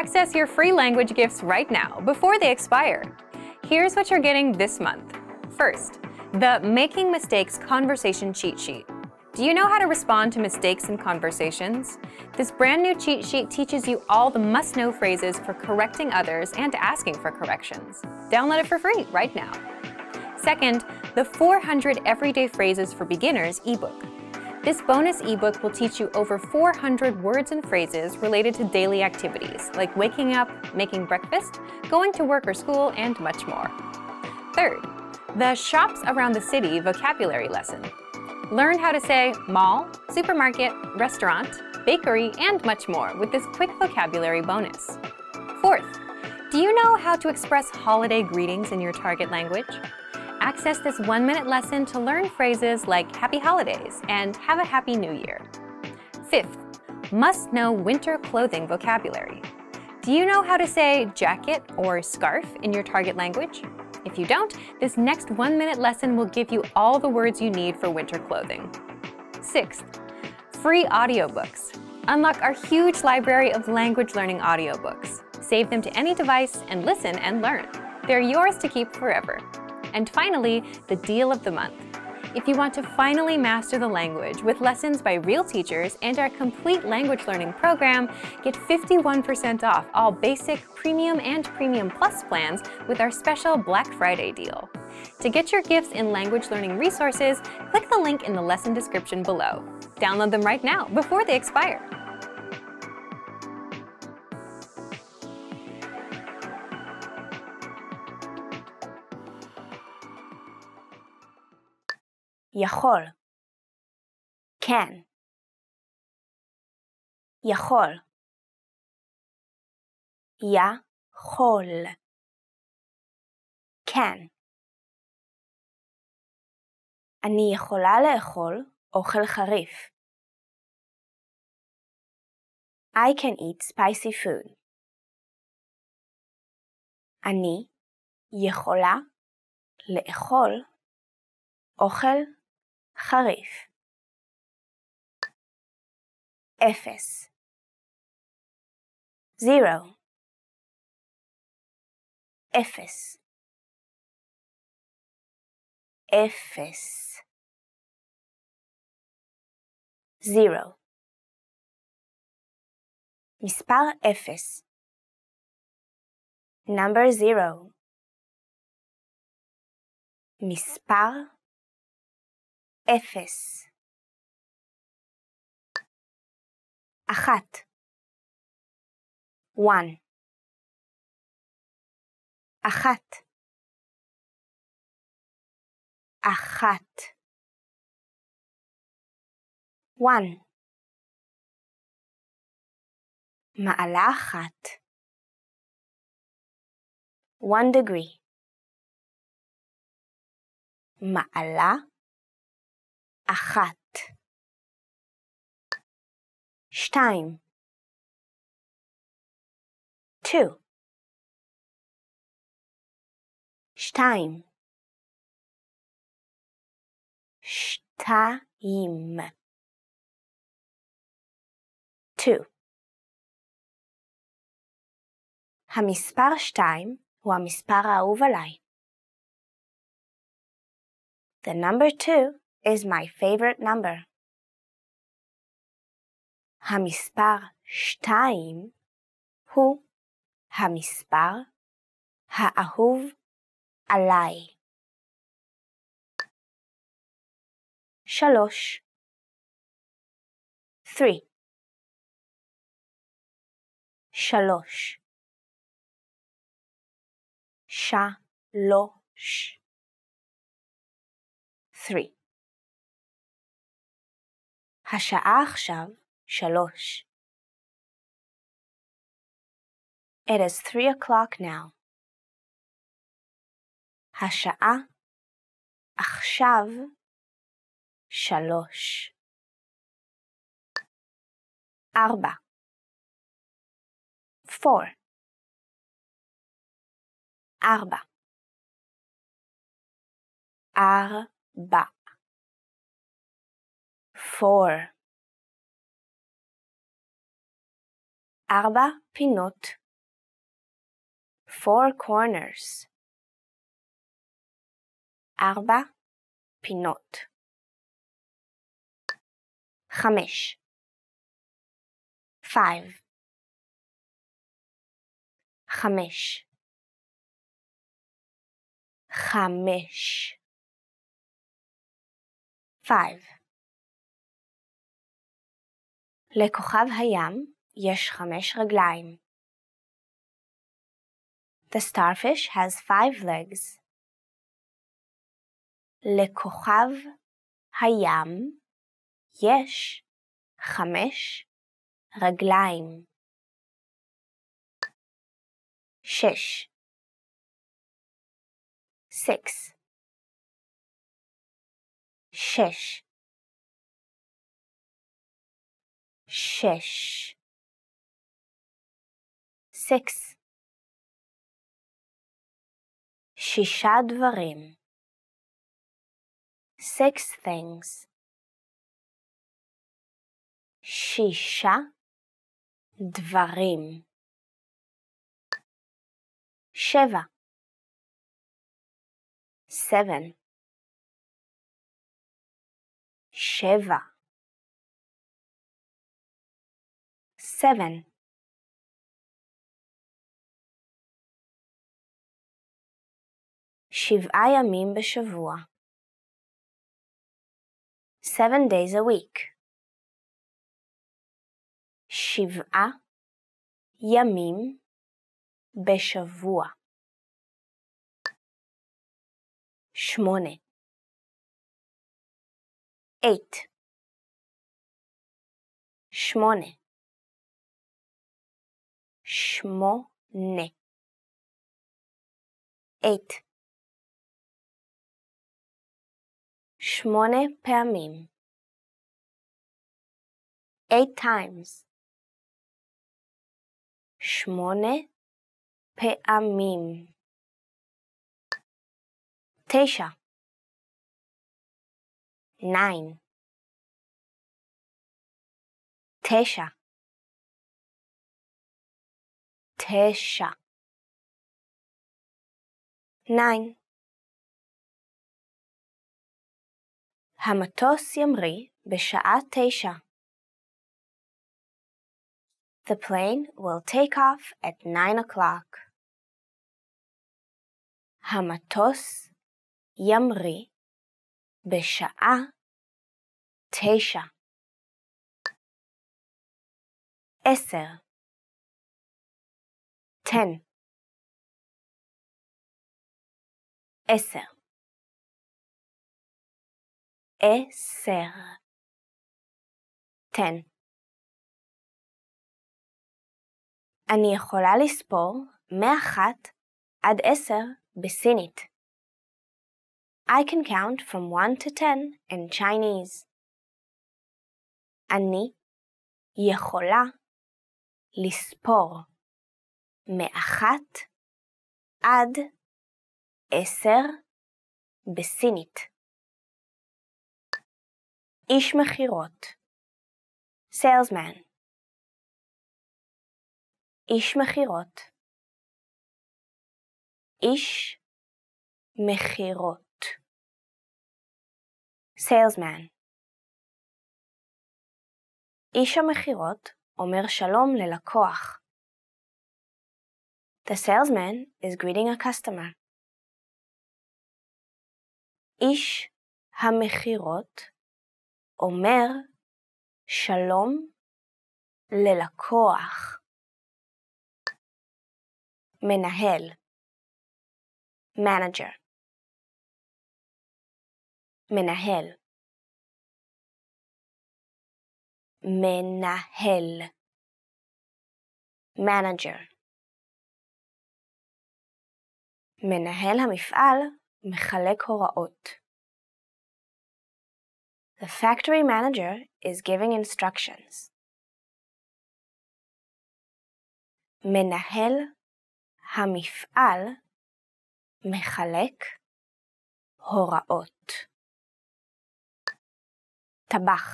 Access your free language gifts right now before they expire. Here's what you're getting this month. First, the Making Mistakes Conversation Cheat Sheet. Do you know how to respond to mistakes in conversations? This brand new cheat sheet teaches you all the must-know phrases for correcting others and asking for corrections. Download it for free right now. Second, the 400 Everyday Phrases for Beginners ebook. This bonus ebook will teach you over 400 words and phrases related to daily activities like waking up, making breakfast, going to work or school, and much more. Third, the Shops Around the City vocabulary lesson. Learn how to say mall, supermarket, restaurant, bakery, and much more with this quick vocabulary bonus. Fourth, do you know how to express holiday greetings in your target language? Access this 1-minute lesson to learn phrases like Happy Holidays and Have a Happy New Year. Fifth, must know winter clothing vocabulary. Do you know how to say jacket or scarf in your target language? If you don't, this next 1-minute lesson will give you all the words you need for winter clothing. Sixth, free audiobooks. Unlock our huge library of language learning audiobooks. Save them to any device and listen and learn. They're yours to keep forever. And finally, the deal of the month. If you want to finally master the language with lessons by real teachers and our complete language learning program, get 51% off all basic, premium, and premium plus plans with our special Black Friday deal. To get your gifts in language learning resources, click the link in the lesson description below. Download them right now before they expire. יכול, כן, יכול, יכול, כן. אני יכולה לאכול אוכל חריף. I can eat spicy food. אני יכולה לאכול אוכל חריף. אפס. Zero. אפס. אפס. Zero. מספר אפס. Number zero. מספר אפס. אחת. One. אחת. אחת. One. מעלה אחת. One degree. מעלה אחת. שתיים. Two. שתיים. שתיים. Two. המספר שתיים הוא המספר האהוב עליי. The number two is my favorite number. המספר שתיים הוא המספר האהוב עליי. שלוש. Three. שלוש. שלוש. Three. השעה עכשיו שלוש. It is 3 o'clock now. השעה עכשיו שלוש. ארבע. Four. ארבע. ארבע. Four. ארבע פינות four corners. أربع بنات. خمش. Five. خمش. خمش. Five. לכוכב הים יש חמש רגליים. The starfish has five legs. לכוכב הים יש חמש רגליים. שש. Six. שש. Shesh. Six. Shisha dvarim. Six things. Shisha dvarim. Sheva. Seven. Sheva. Seven. שבעה ימים בשבוע. 7 days a week. שבעה ימים בשבוע. 8. 8. 8. Shmone. 8. Shmone פעמים. 8 times. Shmone פעמים. 9. 9. 9. Tesha. 9. המטוס ימריא בשעה 9. The plane will take off at 9 o'clock. המטוס ימריא בשעה 9. 10. 10. 10. 10. 10. אני יכולה לספור 101 עד 10 בסינית. I can count from 1 to 10 in Chinese. אני יכולה לספור 101 עד 10 בסינית. איש מכירות. Salesman. איש מכירות. איש מכירות. Salesman. איש המכירות אומר שלום ללקוח. The salesman is greeting a customer. איש המכירות אומר שלום ללקוח. מנהל. Manager. מנהל. מנהל. Manager. מנהל המפעל מחלק הוראות. The factory manager is giving instructions. מנהל המפעל מחלק הוראות. טבח.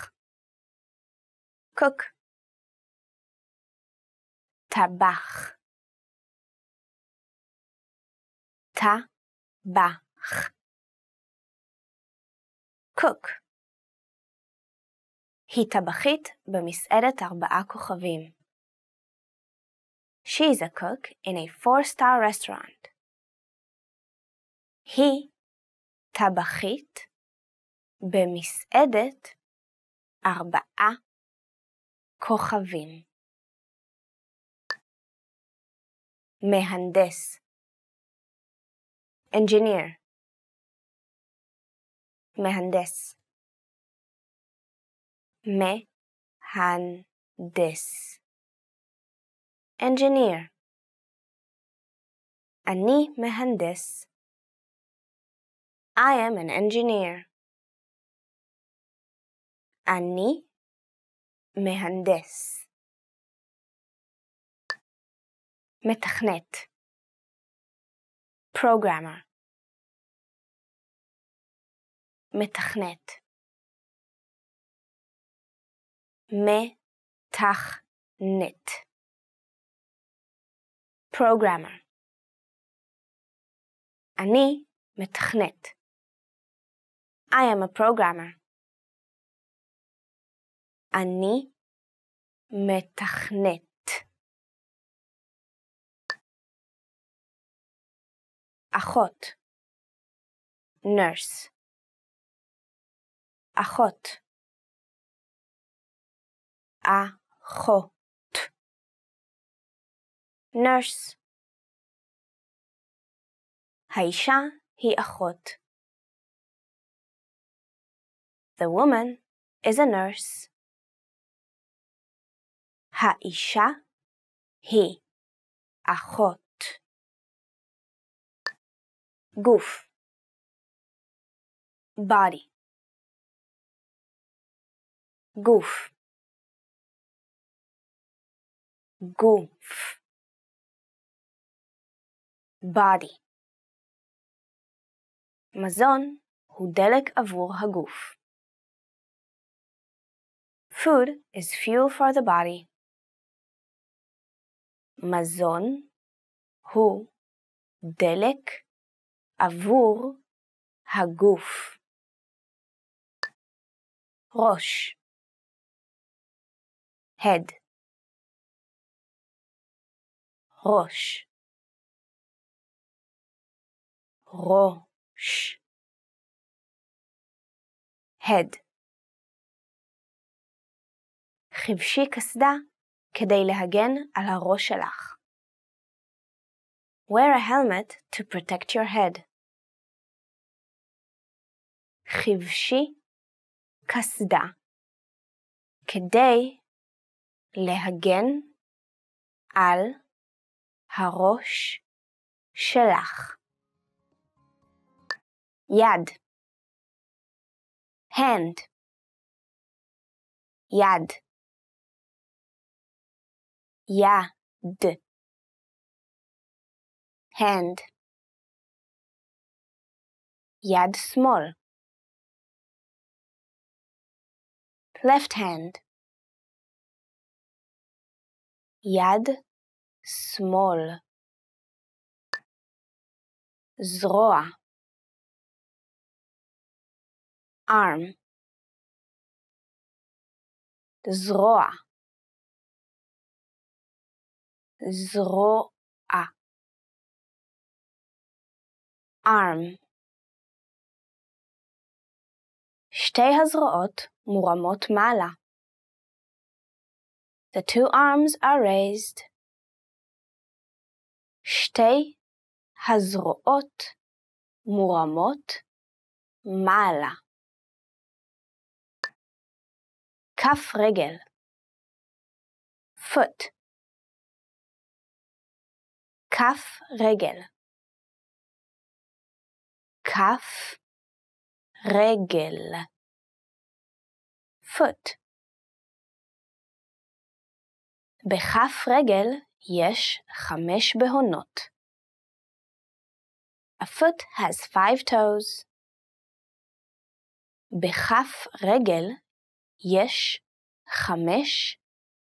Cook. טבח. Tabach. Cook. היא טבחית במסעדת 4 כוכבים. She is a cook in a 4-star restaurant. היא טבחית במסעדת 4 כוכבים. מהנדס. Engineer. מהנדס. מהנדס. Engineer. אני מהנדס. I am an engineer. אני מהנדס. מתכנת. Programmer. מתכנת. מתכנת. Programmer. אני מתכנת. I am a programmer. אני מתכנת. אחות. Nurse. אחות. אחות. Nurse. האישה היא אחות. The woman is a nurse. האישה היא אחות. גוף. Body. גוף. Goof. Body. מזון הוא דלק עבור הגוף. Food is fuel for the body. מזון הוא דלק עבור הגוף. ראש. Head. ראש. ראש. Head. חבשי קסדה כדי להגן על הראש שלך. Wear a helmet to protect your head. חבשי קסדה כדי להגן על הראש שלך. יד. Hand. יד. יד. Hand. יד שמאל. Left hand. יד שמאל. זרוע. Arm. זרוע. זרוע. Arm. שתי הזרועות מורמות מעלה. The two arms are raised. שתי הזרועות מורמות מעלה. כף רגל. Foot. כף רגל. כף רגל. Foot. בכף רגל יש 5 בהונות. A foot has 5 toes. בכף רגל יש 5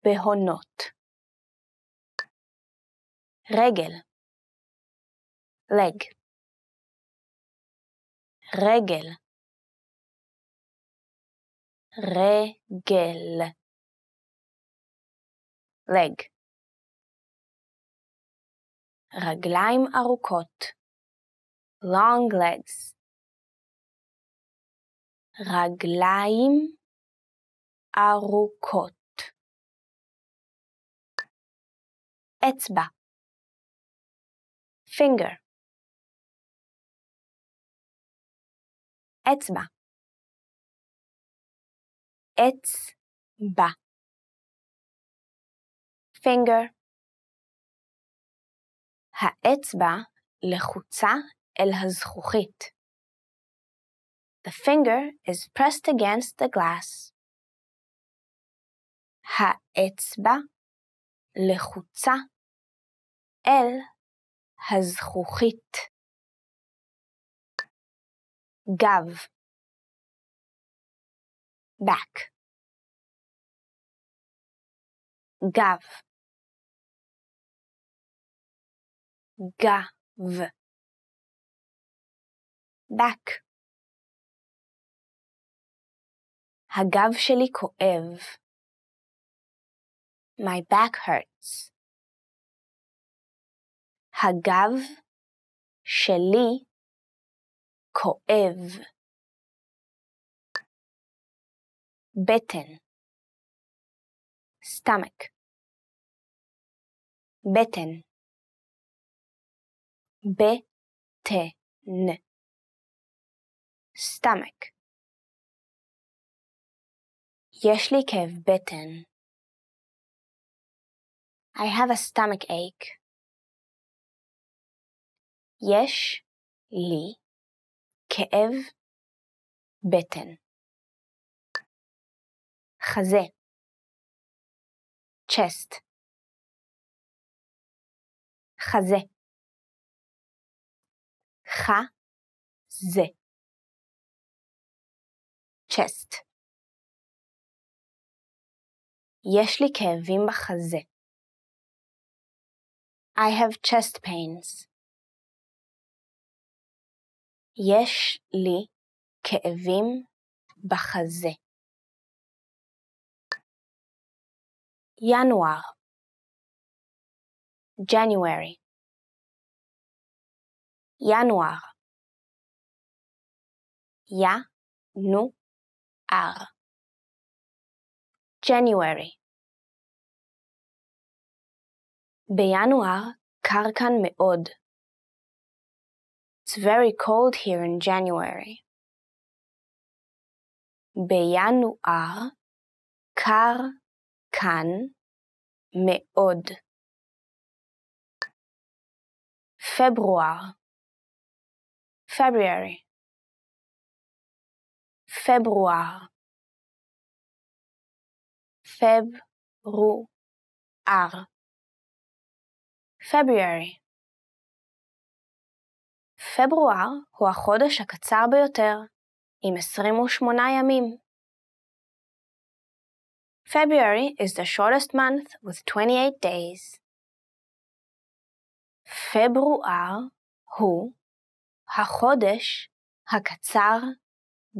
בהונות. רגל. Leg. רגל, רגל, leg, רגליים ארוכות, long legs, רגליים ארוכות, אצבע, finger, אצבע, אצבע, finger. האצבע לחוצה אל הזכוכית. The finger is pressed against the glass. האצבע לחוצה אל הזכוכית. גב, back, גב, גב, back. הגב שלי כואב. My back hurts. הגב שלי כואב. בטן, stomach, בטן, בטן, stomach. יש לי כאב בטן. I have a stomach ache. יש לי כאב בטן. חזה, chest, חזה, חזה, chest. יש לי כאבים בחזה. I have chest pains. יש לי כאבים בחזה. ינואר, January, ינואר, ינואר, January. בינואר קר כאן מאוד. It's very cold here in January. בינואר קר כאן מאוד. פברואר, February, פברואר, פברואר, February. פברואר הוא החודש הקצר ביותר, עם 28 ימים. February is the shortest month with 28 days. פברואר הוא החודש הקצר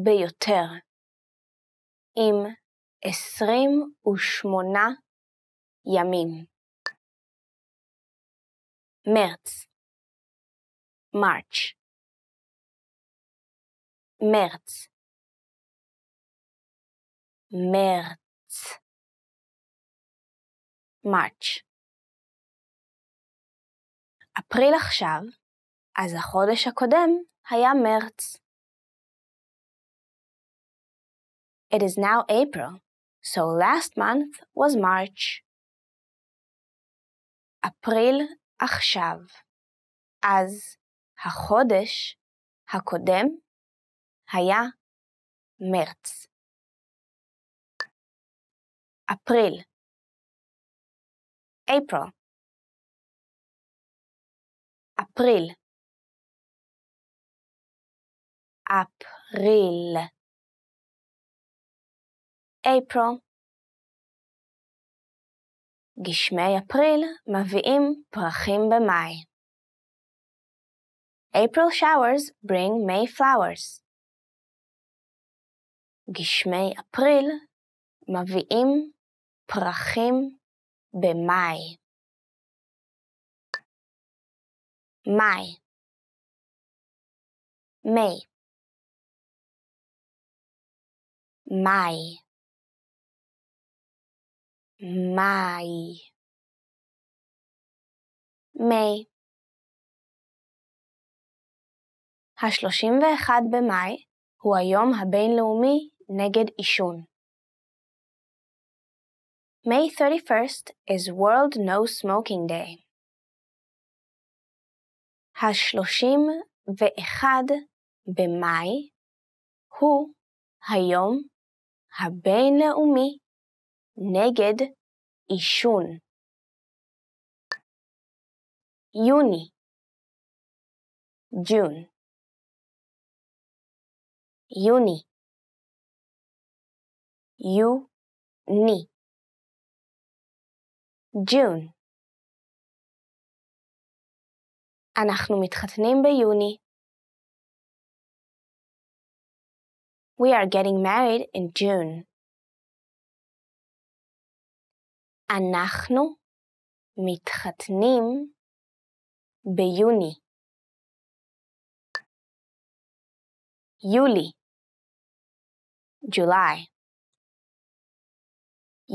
ביותר, עם 28 ימים. מרץ, March, מרץ, מרץ, March. אפריל עכשיו, אז החודש הקודם היה מרץ. It is now April, so last month was March. אפריל עכשיו, אז החודש הקודם היה מרץ. אפריל, April, אפריל, אפריל, April. גשמי אפריל מביאים פרחים במאי. April showers bring May flowers. גשמי אפריל מביאים פרחים במאי. מאי. May. Mai. Mai. May. 31 במאי הוא היום הבינלאומי נגד עישון. May 31st is World No Smoking Day. 31 במאי הוא היום הבינלאומי נגד עישון. יוני. June. יוני. יוני. June. אנחנו מתחתנים ביוני. We are getting married in June. אנחנו מתחתנים ביוני. יולי. July.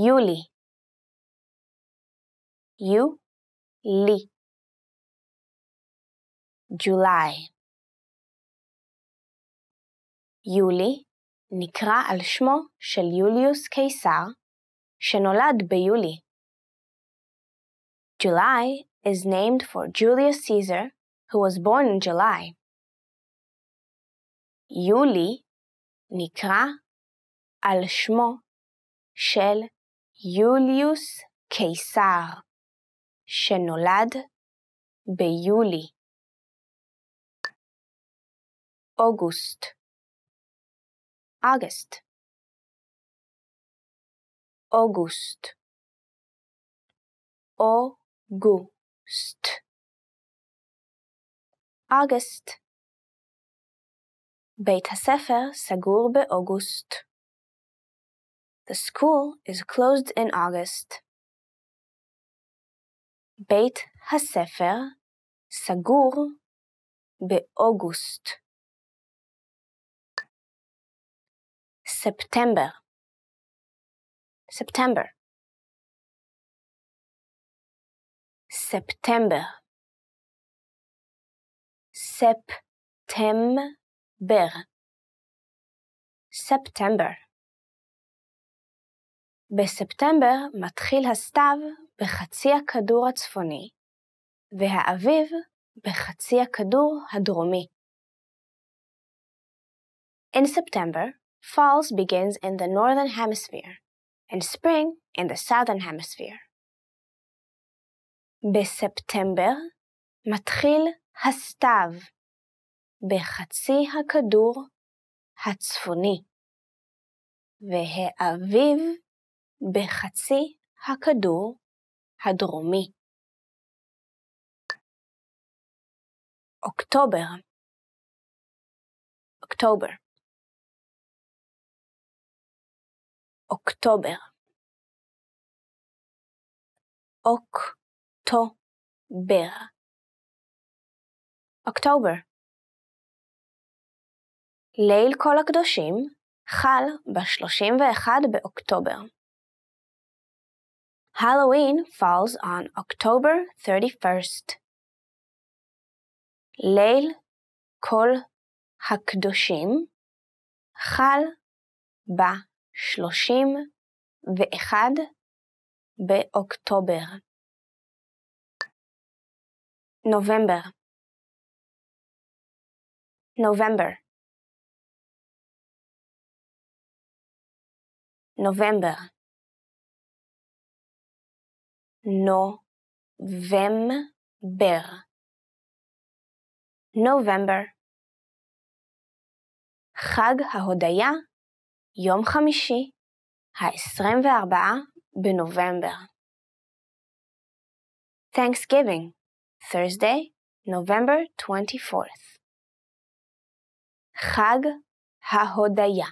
יולי. יולי. July. יולי נקרא על שמו של יוליוס קיסר, שנולד ביולי. July is named for Julius Caesar, who was born in July. יולי נקרא על שמו של יוליוס קיסר, שנולד ביולי. אוגוסט. August. August. August. August. בית הספר סגור באוגוסט. The school is closed in August. בית הספר סגור באוגוסט. September. September. September. September. September. בספטמבר מתחיל הסתיו בחצי הכדור הצפוני, והאביב בחצי הכדור הדרומי. In September, fall begins in the northern hemisphere, and spring in the southern hemisphere. בספטמבר מתחיל הסתיו בחצי הכדור הצפוני, והאביב בחצי הכדור הדרומי. אוקטובר. אוקטובר. October. October. October. ליל כל הקדושים חל ב-31 באוקטובר. Halloween falls on October 31st. ליל כל הקדושים חל ב 31 באוקטובר. נובמבר. נובמבר. נובמבר. נובמבר. נובמבר. חג ההודיה יום חמישי, 24 בנובמבר. Thanksgiving, Thursday, November 24th. Chag HaHodaya,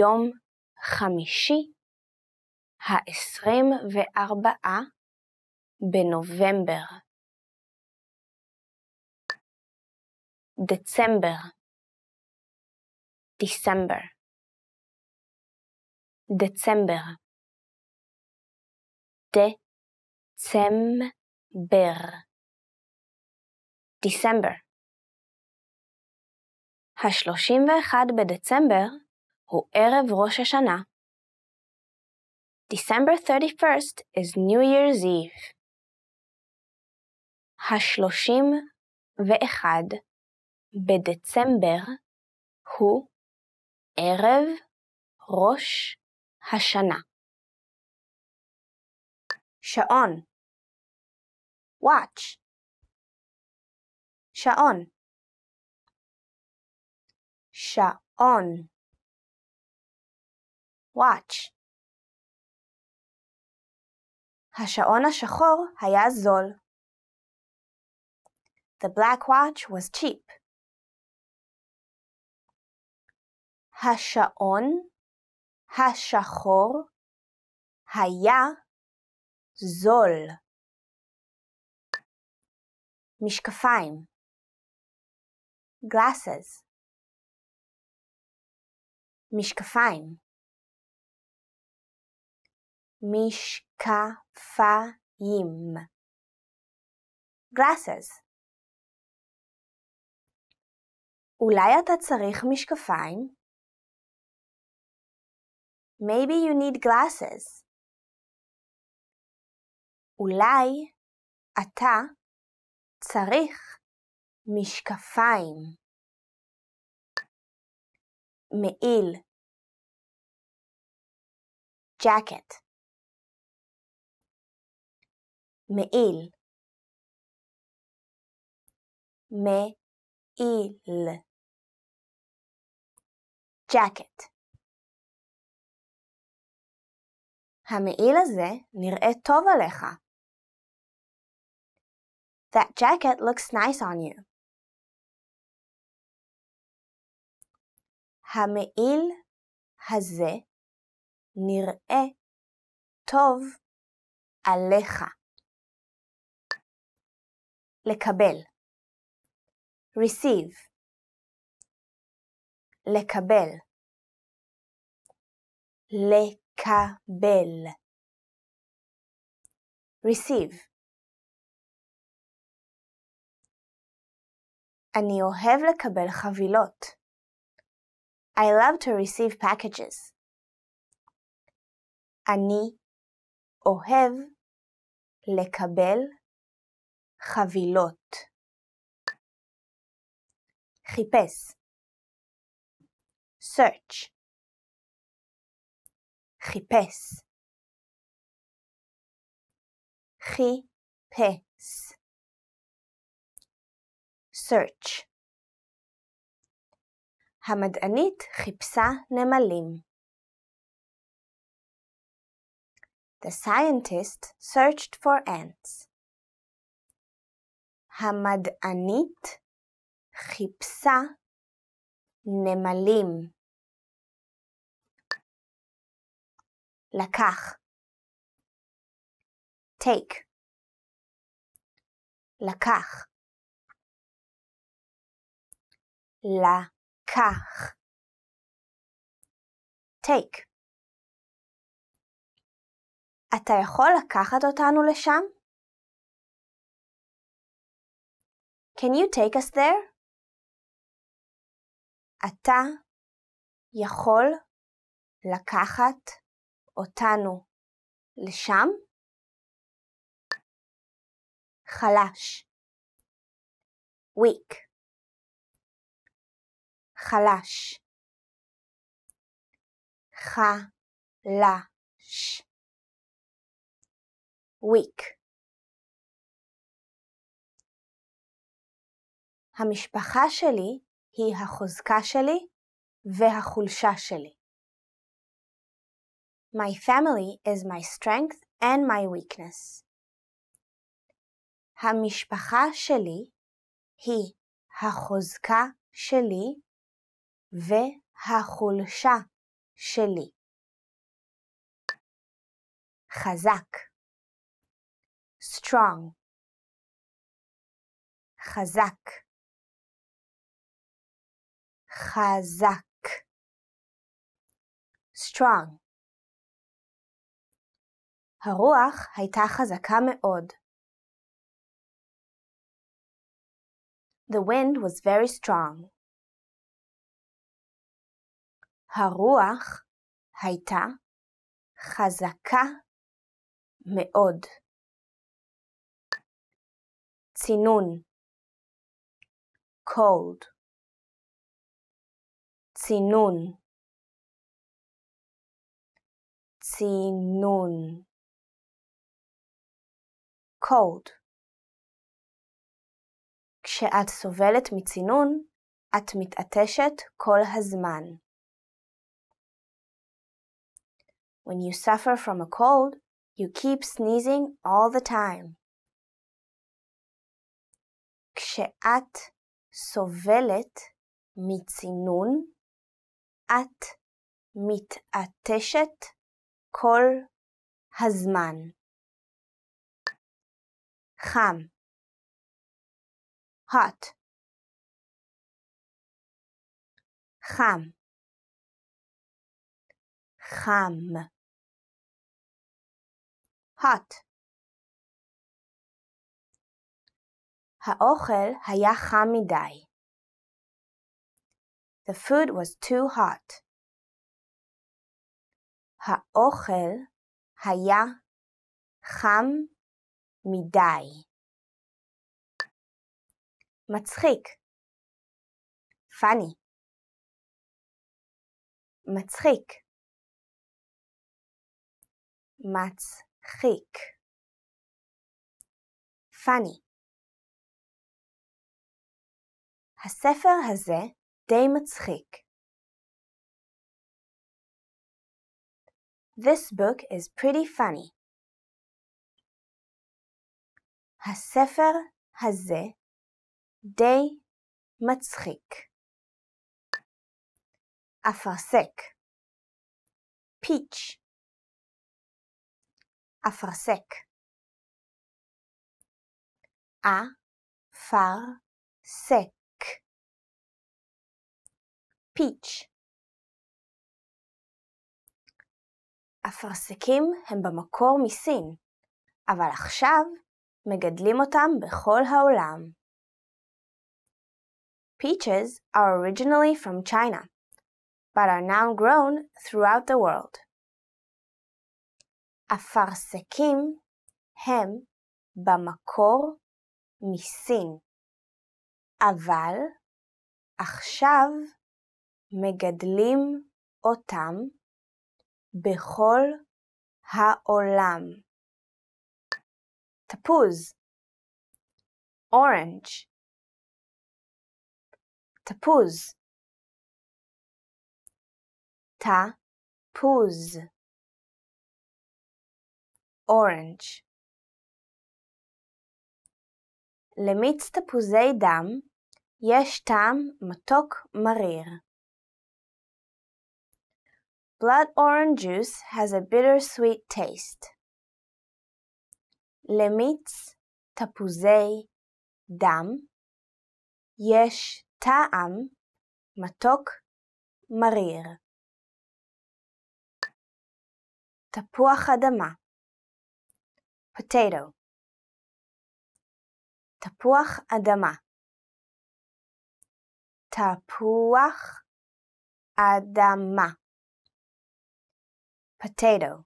יום חמישי, 24 בנובמבר. December. ה-31 בדצמבר הוא ערב ראש השנה. December 31st is New Year's Eve. ה-31 בדצמבר הוא ערב ראש השנה. שעון, watch. שעון, שעון, watch. השעון השחור היה זול. The black watch was cheap. השעון השחור היה זול. משקפיים, glasses. משקפיים, משקפיים, glasses. אולי אתה צריך משקפיים? Maybe you need glasses. אולי אתה צריך משקפיים. מעיל, jacket. מעיל, מעיל, jacket. המעיל הזה נראה טוב עליך. That jacket looks nice on you. המעיל הזה נראה טוב עליך. לקבל, receive. לקבל, לקבל, receive. אני אוהב לקבל חבילות. I love to receive packages. אני אוהב לקבל חבילות. חיפש, search. חיפש, חיפש, search. המדענית חיפשה נמלים. The scientist searched for ants. המדענית חיפשה נמלים. לקח, take. לקח, לקח, take. אתה יכול לקחת אותנו לשם? Can you take us there? אתה יכול לקחת אותנו לשם? חלש, weak. חלש, חלש, weak. המשפחה שלי היא החוזקה שלי והחולשה שלי. My family is my strength and my weakness. המשפחה שלי היא החוזקה שלי והחולשה שלי. חזק, strong. חזק, חזק, strong. הרוח הייתה חזקה מאוד. The wind was very strong. הרוח הייתה חזקה מאוד. צינון, cold. צינון, צינון, cold. כשאת סובלת מצינון, את מתעטשת כל הזמן. When you suffer from a cold, you keep sneezing all the time. כשאת סובלת מצינון, את מתעטשת כל הזמן. חם, hot. חם, חם, hot. האוכל היה חם מדי. The food was too hot. האוכל היה חם מדי. מצחיק, funny. מצחיק, מצחיק, funny. הספר הזה די מצחיק. This book is pretty funny. הספר הזה די מצחיק. אפרסק, peach. אפרסק, אפרסק, peach. אפרסקים הם במקור מסין, אבל עכשיו מגדלים אותם בכל העולם. Peaches are originally from China, but are now grown throughout the world. אפרסקים הם במקור מסין, אבל עכשיו מגדלים אותם בכל העולם. תפוז, orange. תפוז, תפוז, orange. למיץ תפוזי דם יש טעם מתוק מריר. Blood orange juice has a bittersweet taste. למיץ תפוזי דם יש טעם מתוק מריר. תפוח אדמה, potato. תפוח אדמה, תפוח אדמה, potato.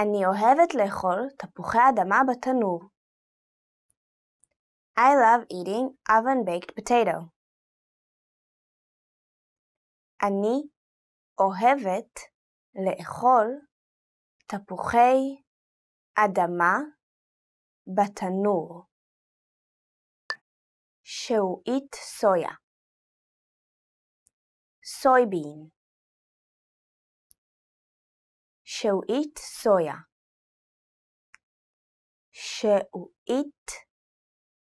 אני אוהבת לאכול תפוחי אדמה בתנור. I love eating oven-baked potato. אני אוהבת לאכול תפוחי אדמה בתנור. שעועית סויה, soybean. שעועית סויה, شاء. It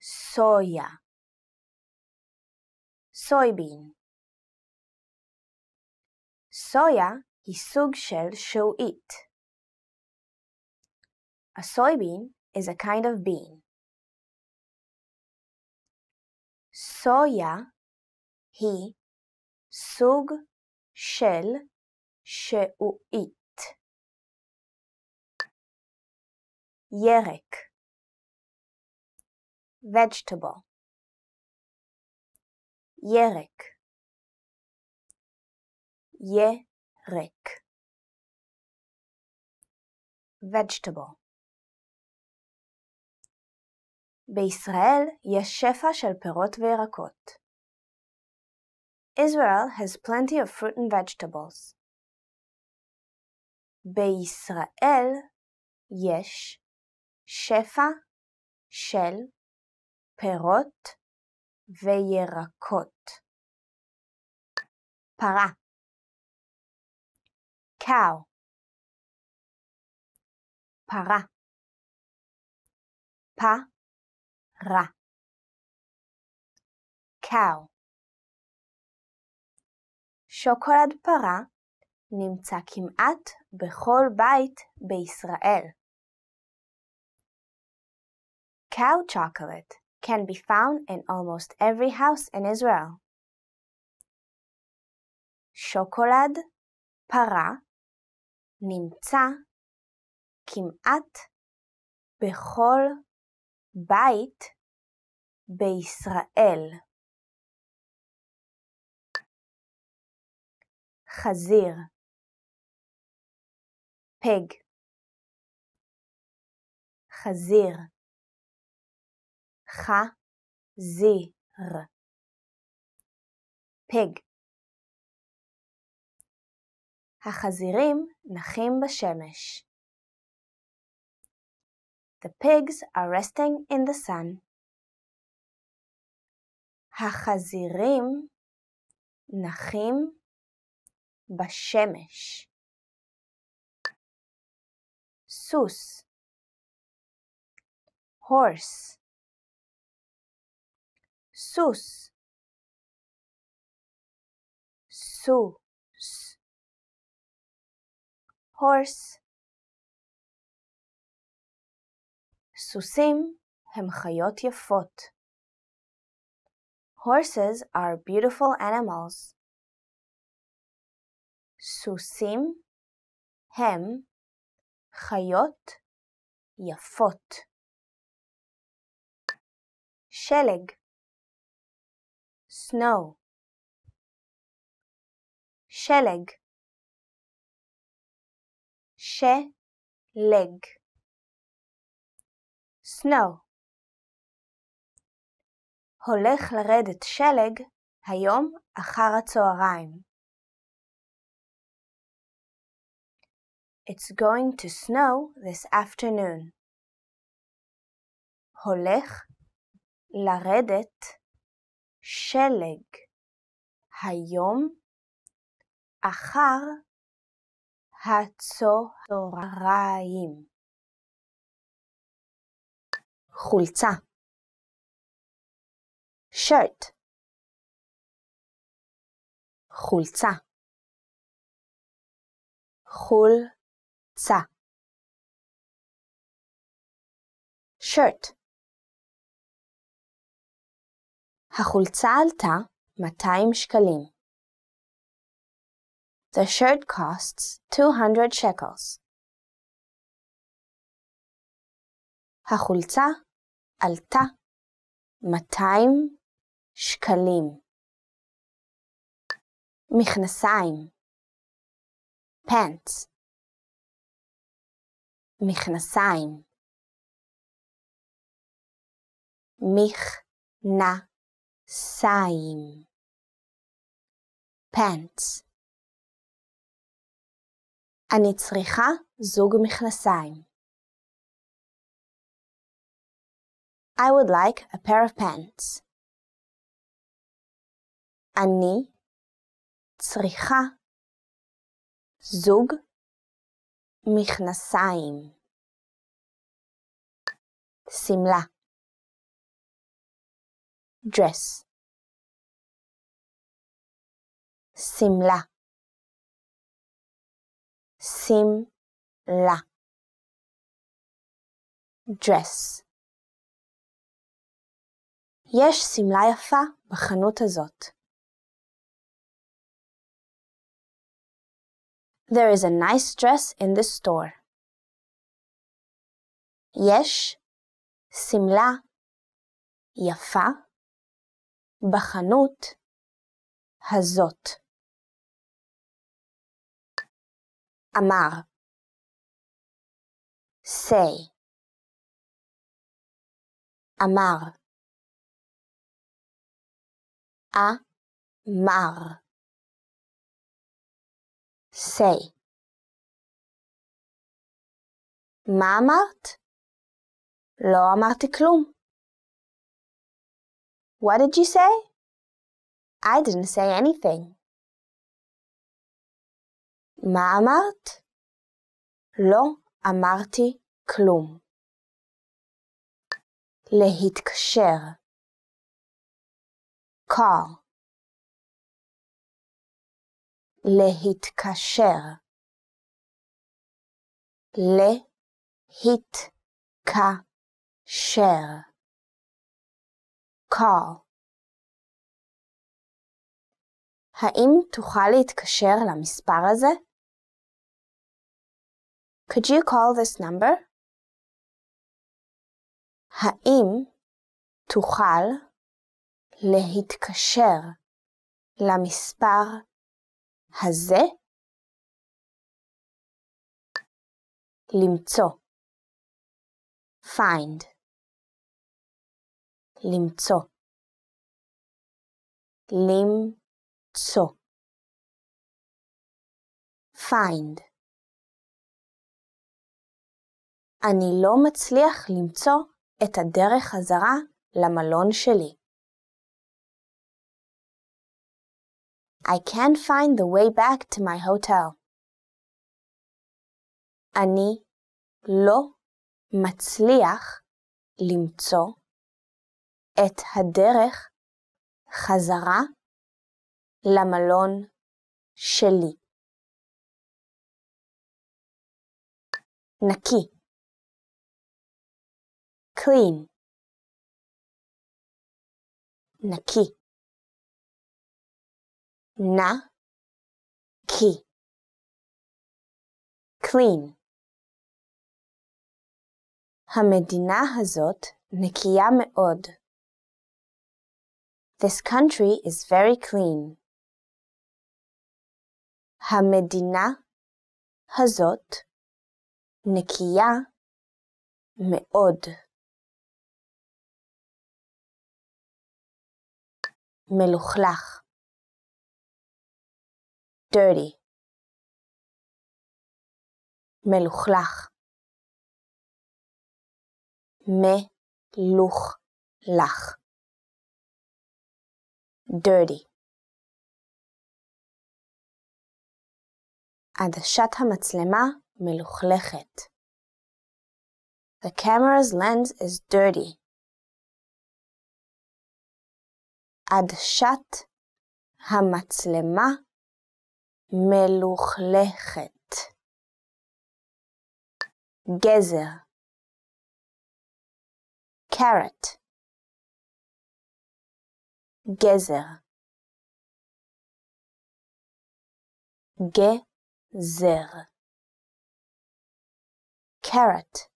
soya, soybean. Soya היא סוג של שועית. A soybean is a kind of bean. Soya היא סוג של שועית. ירק, vegetable. ירק, ירק, vegetable. בישראל יש שפע של פירות וירקות. Israel has plenty of fruit and vegetables. בישראל יש שפע של פירות וירקות. פרה, cow. פרה, פרה, cow. שוקולד פרה נמצא כמעט בכל בית בישראל. Cow chocolate can be found in almost every house in Israel. שוקולד פרה נמצא כמעט בכל בית בישראל. חזיר, pig. חזיר, חזיר, pig. החזירים נחים בשמש. The pigs are resting in the sun. החזירים נחים בשמש. סוס, horse. סוס, סוס, horse. סוסים הם חיות יפות. Horses are beautiful animals. סוסים הם חיות יפות. שלג, snow. שלג, שלג, snow. הולך לרדת שלג היום אחר הצהריים. It's going to snow this afternoon. הולך לרדת שלג היום אחר הצהריים. חולצה, shirt. חולצה, חולצה, shirt. החולצה עלתה 200 שקלים. The shirt costs 200 shekels. החולצה עלתה 200 שקלים. מכנסיים, pants. מכנסיים, מכנסיים, pants. אני צריכה זוג מכנסיים. I would like a pair of pants. אני צריכה זוג מכנסיים. Simla. Dress. Simla. Simla. Dress. יש שמלה יפה בחנות הזאת. There is a nice dress in this store. יש שמלה יפה בחנות הזאת. אמר. Say. אמר. אמר. Say. מה אמרת? לא אמרתי כלום. What did you say? I didn't say anything. מה אמרת? לא אמרתי כלום. להתקשר. Call. להתקשר. להתקשר. Call. האם תוכל להתקשר למספר הזה? Could you call this number? האם תוכל להתקשר למספר הזה? למצוא. Find. למצוא. למצוא. Find. אני לא מצליח למצוא את הדרך חזרה למלון שלי. I can't find the way back to my hotel. אני לא מצליח למצוא את הדרך חזרה למלון שלי. נקי. Clean. נקי. נקי. Clean. המדינה הזאת נקייה מאוד. This country is very clean. המדינה הזאת נקייה מאוד. מלוכלך. Dirty. מלוכלך. מלוכלך. Dirty. עדשת המצלמה מלוכלכת. The camera's lens is dirty. עדשת המצלמה מלוכלכת. גזר. Carrot. גזר. גזר. Carrot.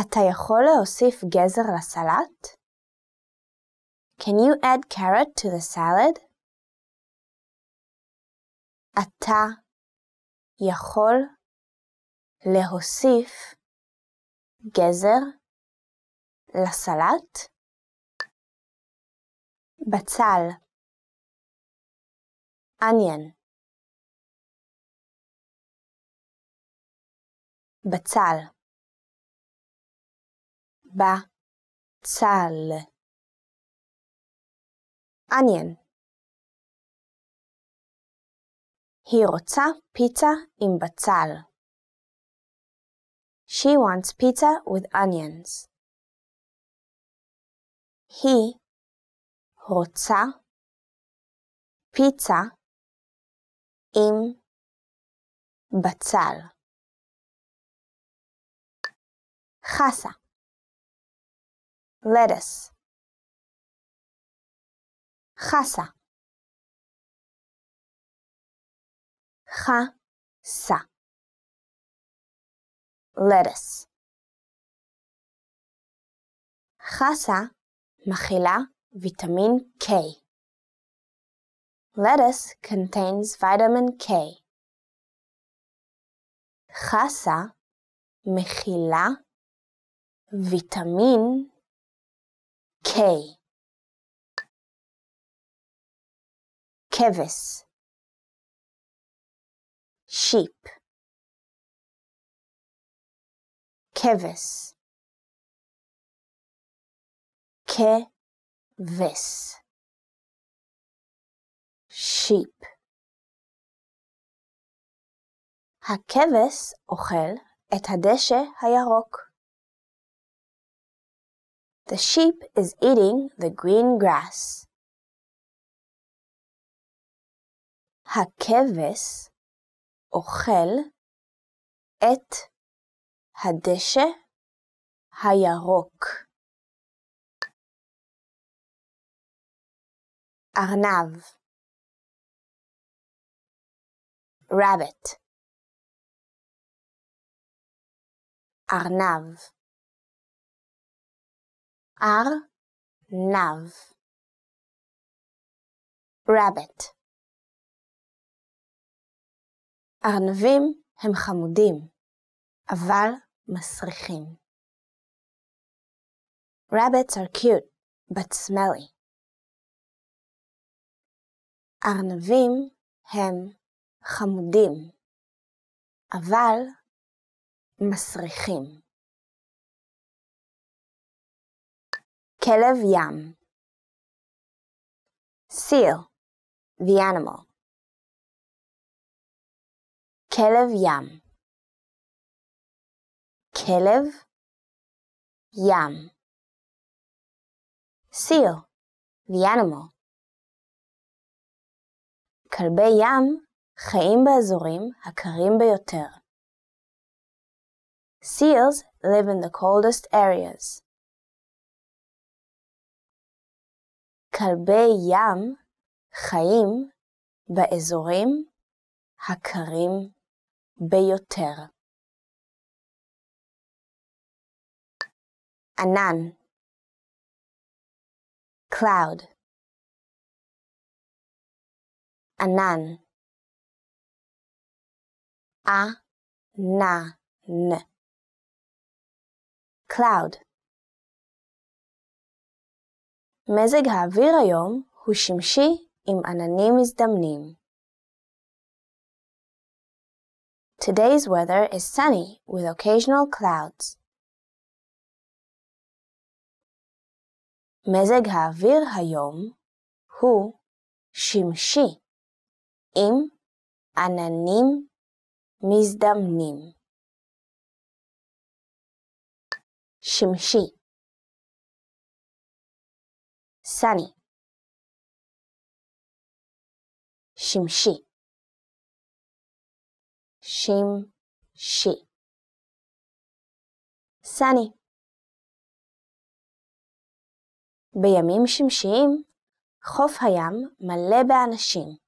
אתה יכול להוסיף גזר לסלט? Can you add carrot to the salad? אתה יכול להוסיף גזר לסלט? בצל. Onion. בצל. בצל. Onion. היא רוצה פיצה עם בצל. She wants pizza with onions. He רוצה פיצה עם בצל. חסה lettuce. חסה חסה lettuce. חסה מכילה ויטמין K. Lettuce contains vitamin K. חסה מכילה ויטמין K. כבש sheep. כבש כבש sheep. הכבש אוכל את הדשא הירוק. The sheep is eating the green grass. הכבש אוכל את הדשא הירוק. ארנב rabbit. ארנב ארנב rabbit. ארנבים הם חמודים אבל מסריחים. Rabbits are cute but smelly. ארנבים הם חמודים, אבל מסריחים. כלב ים seal, the animal. כלב ים כלב ים seal, the animal. כלבי ים חיים באזורים הקרים ביותר. Seals live in the coldest areas. כלבי ים חיים באזורים הקרים ביותר. ענן cloud. ענן ענן cloud. מזג האוויר היום הוא שמשי עם עננים מזדמנים. Today's weather is sunny with occasional clouds. מזג האוויר היום הוא שמשי עם עננים מזדמנים. שמשי sunny. שמשי שמשי sunny. בימים שמשיים חוף הים מלא באנשים.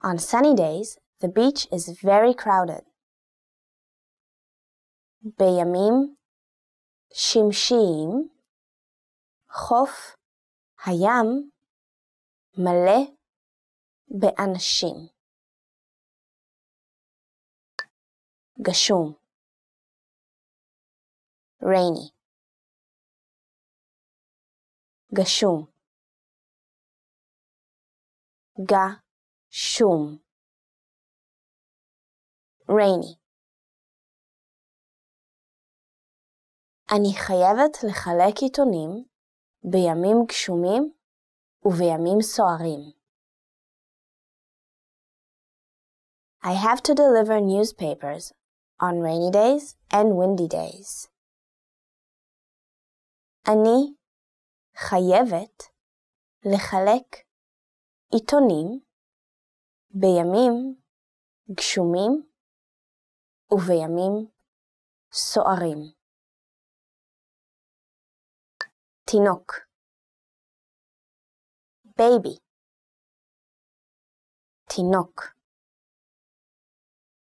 On sunny days, the beach is very crowded. בימים שמשיים חוף הים מלא באנשים. גשום rainy. גשום שום rainy. אני חייבת לחלק עיתונים בימים גשומים ובימים סוערים. I have to deliver newspapers on rainy days and windy days. אני חייבת לחלק עיתונים בימים גשומים ובימים סוערים. תינוק baby, תינוק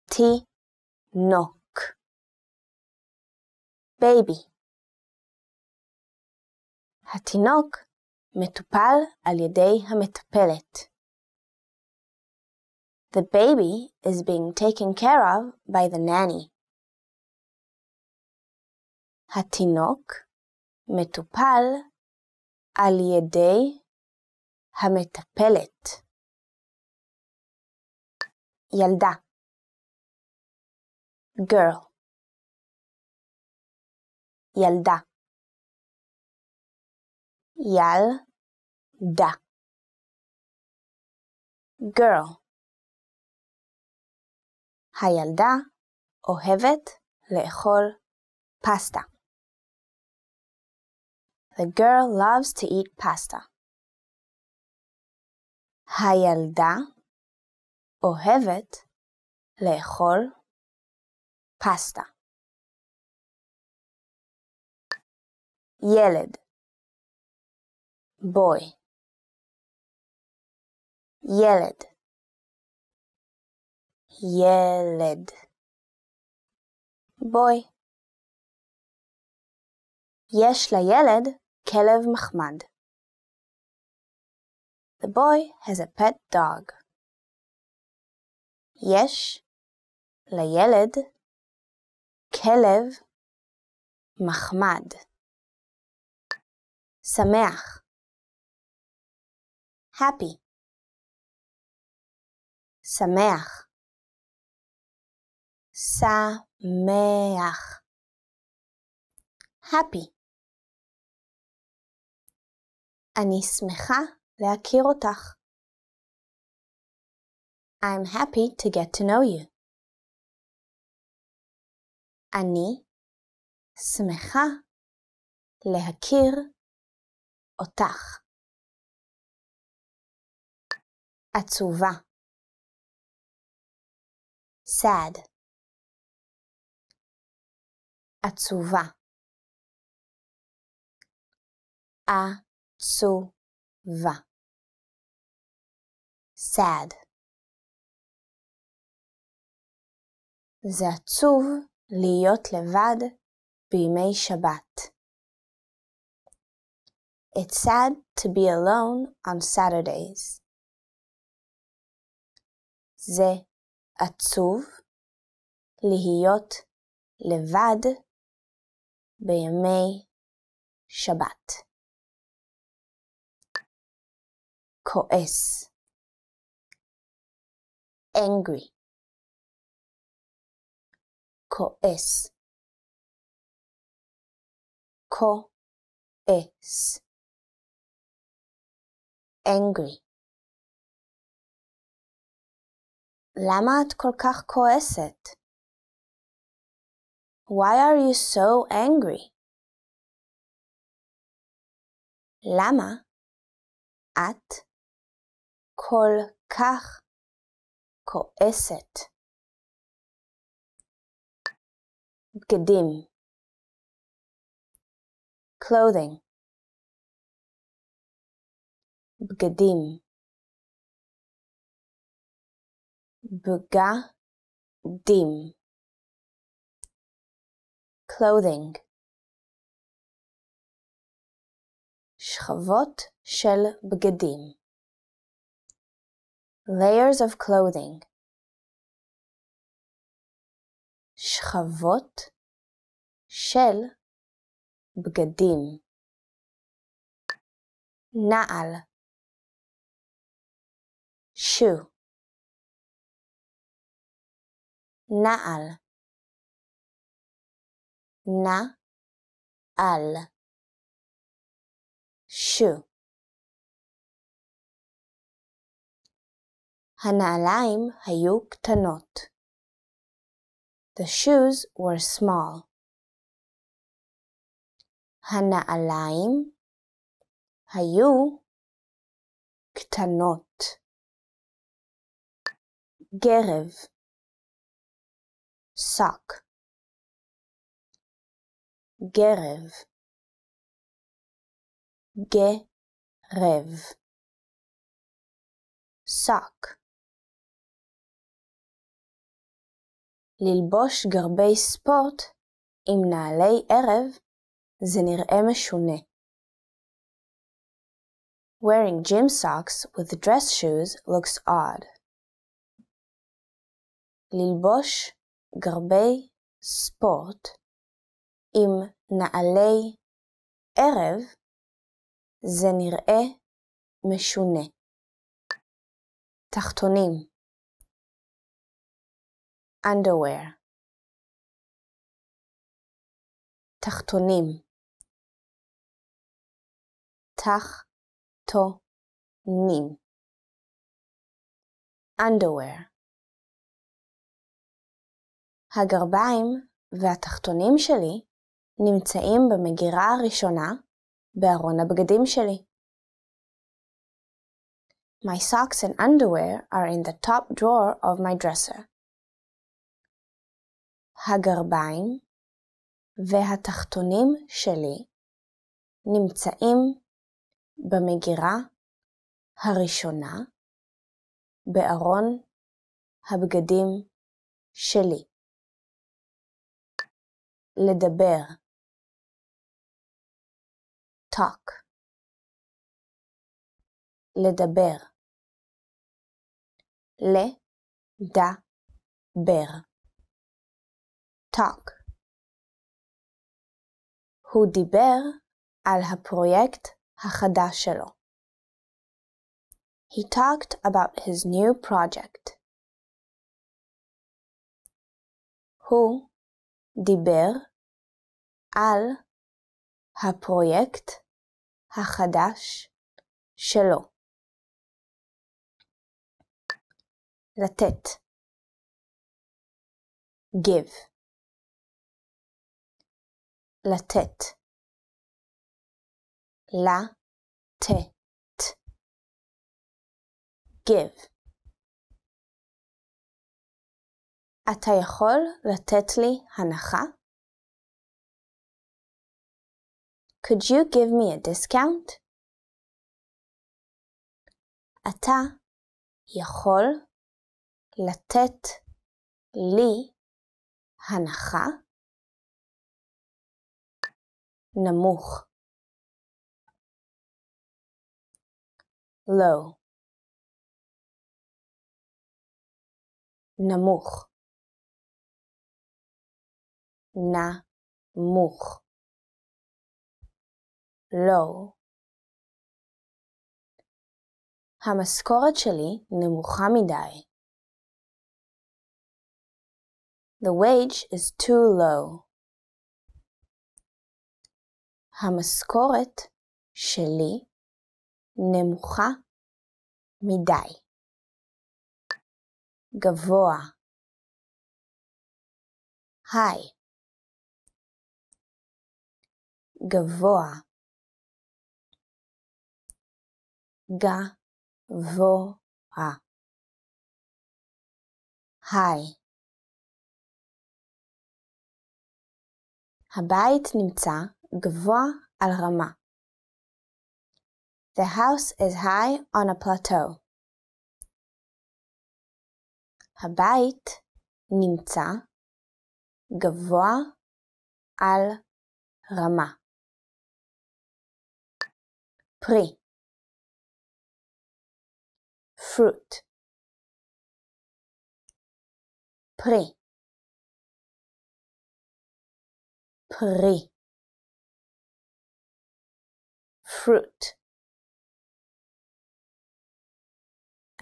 תינוק baby. התינוק מטופל על ידי המטפלת. The baby is being taken care of by the nanny. התינוק מטופל על ידי המטפלת. ילדה girl, ילדה ילדה girl. הילדה אוהבת לאכול פסטה. The girl loves to eat pasta. הילדה אוהבת לאכול פסטה. ילד boy, ילד ילד boy. יש לילד כלב מחמד. The boy has a pet dog. יש לילד כלב מחמד. שמח happy, שמח שמח happy. אני שמחה להכיר אותך. I'm happy to get to know you. אני שמחה להכיר אותך. עצובה sad, עצובה עצובה sad. זה עצוב להיות לבד בימי שבת. It's sad to be alone on Saturdays. זה עצוב להיות לבד בימי שבת. כועס angry, כועס כועס angry. למה את כל כך כועסת? Why are you so angry? למה את כל כך כועסת? בגדים clothing, בגדים בגדים clothing. שכבות של בגדים layers of clothing. שכבות של בגדים נעל shoe, נעל נעל shoe. הנעליים היו קטנות. The shoes were small. Hana alaim hayu ktanot. Gerev sock. Gerev gerev sock. ללבוש גרבי ספורט עם נעלי ערב זה נראה משונה. Wearing gym socks with dress shoes looks odd. ללבוש גרבי ספורט עם נעלי ערב זה נראה משונה. תחתונים underwear. Tachtonim. Tachtonim. Underwear. הגרביים והתחתונים שלי נמצאים במגירה הראשונה בארון הבגדים שלי. My socks and underwear are in the top drawer of my dresser. הגרביים והתחתונים שלי נמצאים במגירה הראשונה בארון הבגדים שלי. לדבר talk. לדבר לדבר talk. הוא דיבר על הפרויקט החדש שלו. He talked about his new project. הוא דיבר על הפרויקט החדש שלו. לתת give. לתת. לתת. give. אתה יכול לתת לי הנחה? Could you give me a discount? אתה יכול לתת לי הנחה? נמוך low. נמוך נמוך low. המשכורת שלי נמוכה מדי. The wage is too low. המשכורת שלי נמוכה מדי. גבוה high. גבוה גבוה high. הבית נמצא גבוה על רמה. The house is high on a plateau. הבית נמצא גבוה על רמה. פרי fruit. פרי פרי fruit.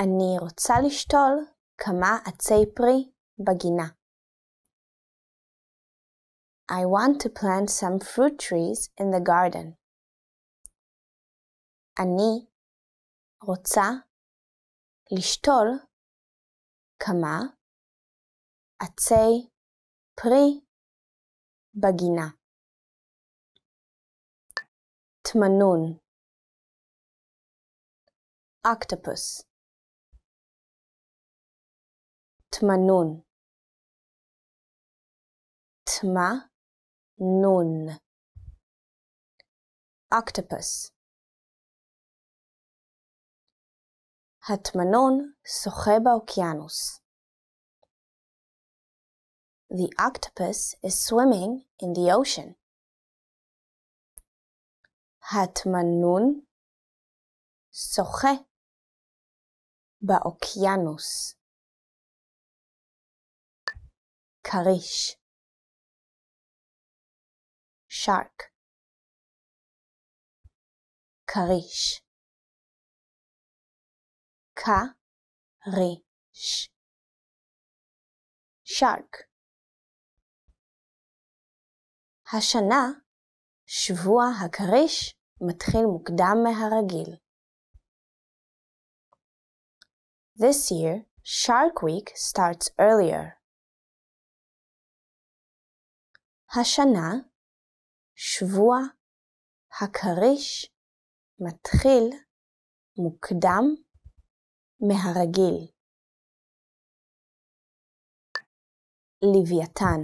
אני רוצה לשתול כמה עצי פרי בגינה. I want to plant some fruit trees in the garden. אני רוצה לשתול כמה עצי pre-bagina. Tmanun, octopus. Tmanun, tma-nun, octopus. Hatmanon soche baokianus. The octopus is swimming in the ocean. Hatmanun soche baokianus. Karish, shark. Karish, ka-ri-sh, shark. השנה, שבוע הכריש מתחיל מוקדם מהרגיל. This year, Shark Week starts earlier. השנה, שבוע הכריש מתחיל מוקדם מהרגיל. לוויתן,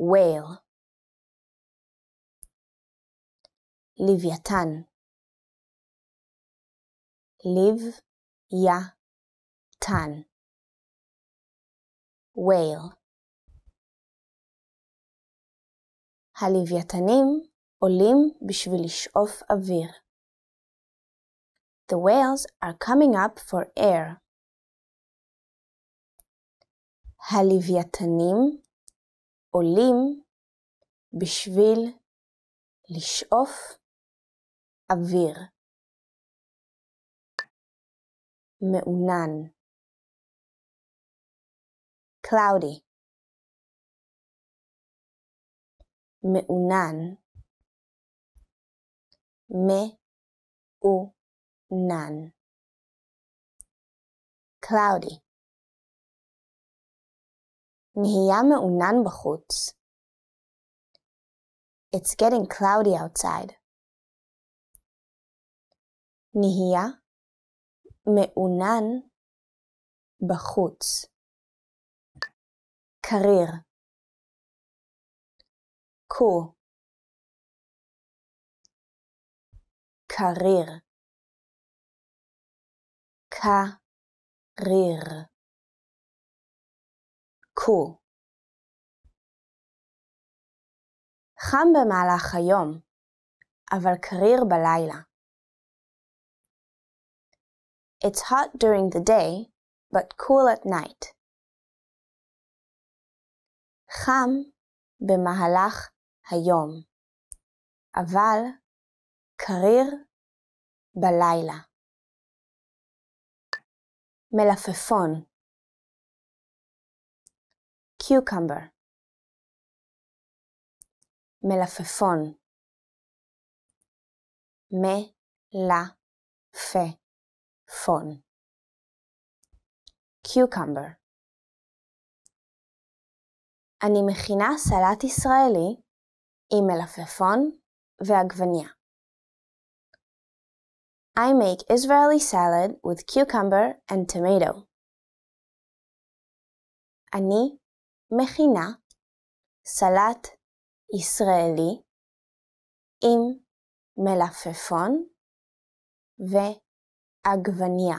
whale. לוויתן, לב-יה-תן, whale. הלוויתנים עולים בשביל לשאוף אוויר. The whales are coming up for air. הלוויתנים עולים בשביל לשאוף אוויר. מעונן, cloudy. מעונן, מעונן, cloudy. נהיה מעונן בחוץ. It's getting cloudy outside. נהיה מעונן בחוץ. קריר, cool. קריר, קריר, cool. חם במהלך היום, אבל קריר בלילה. It's hot during the day, but cool at night. חם במהלך היום, אבל קריר בלילה. מלפפון, cucumber. מלפפון, מלפפון, cucumber. אני מכינה סלט ישראלי עם מלפפון ועגבניה. I make Israeli salad with cucumber and tomato. אני מכינה סלט ישראלי עם מלפפון ועגבניה.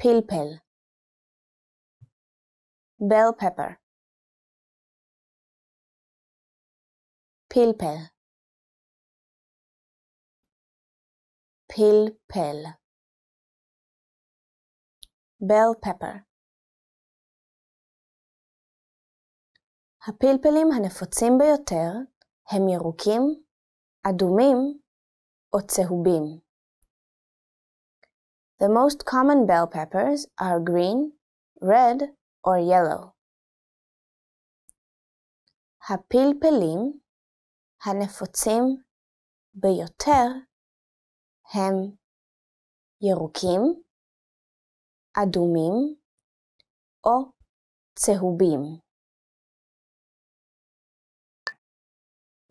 פלפל, bell pepper. פלפל, פלפל, bell pepper. הפלפלים הנפוצים ביותר הם ירוקים, אדומים או צהובים. The most common bell peppers are green, red or yellow. הפלפלים הנפוצים ביותר הם ירוקים, אדומים או צהובים.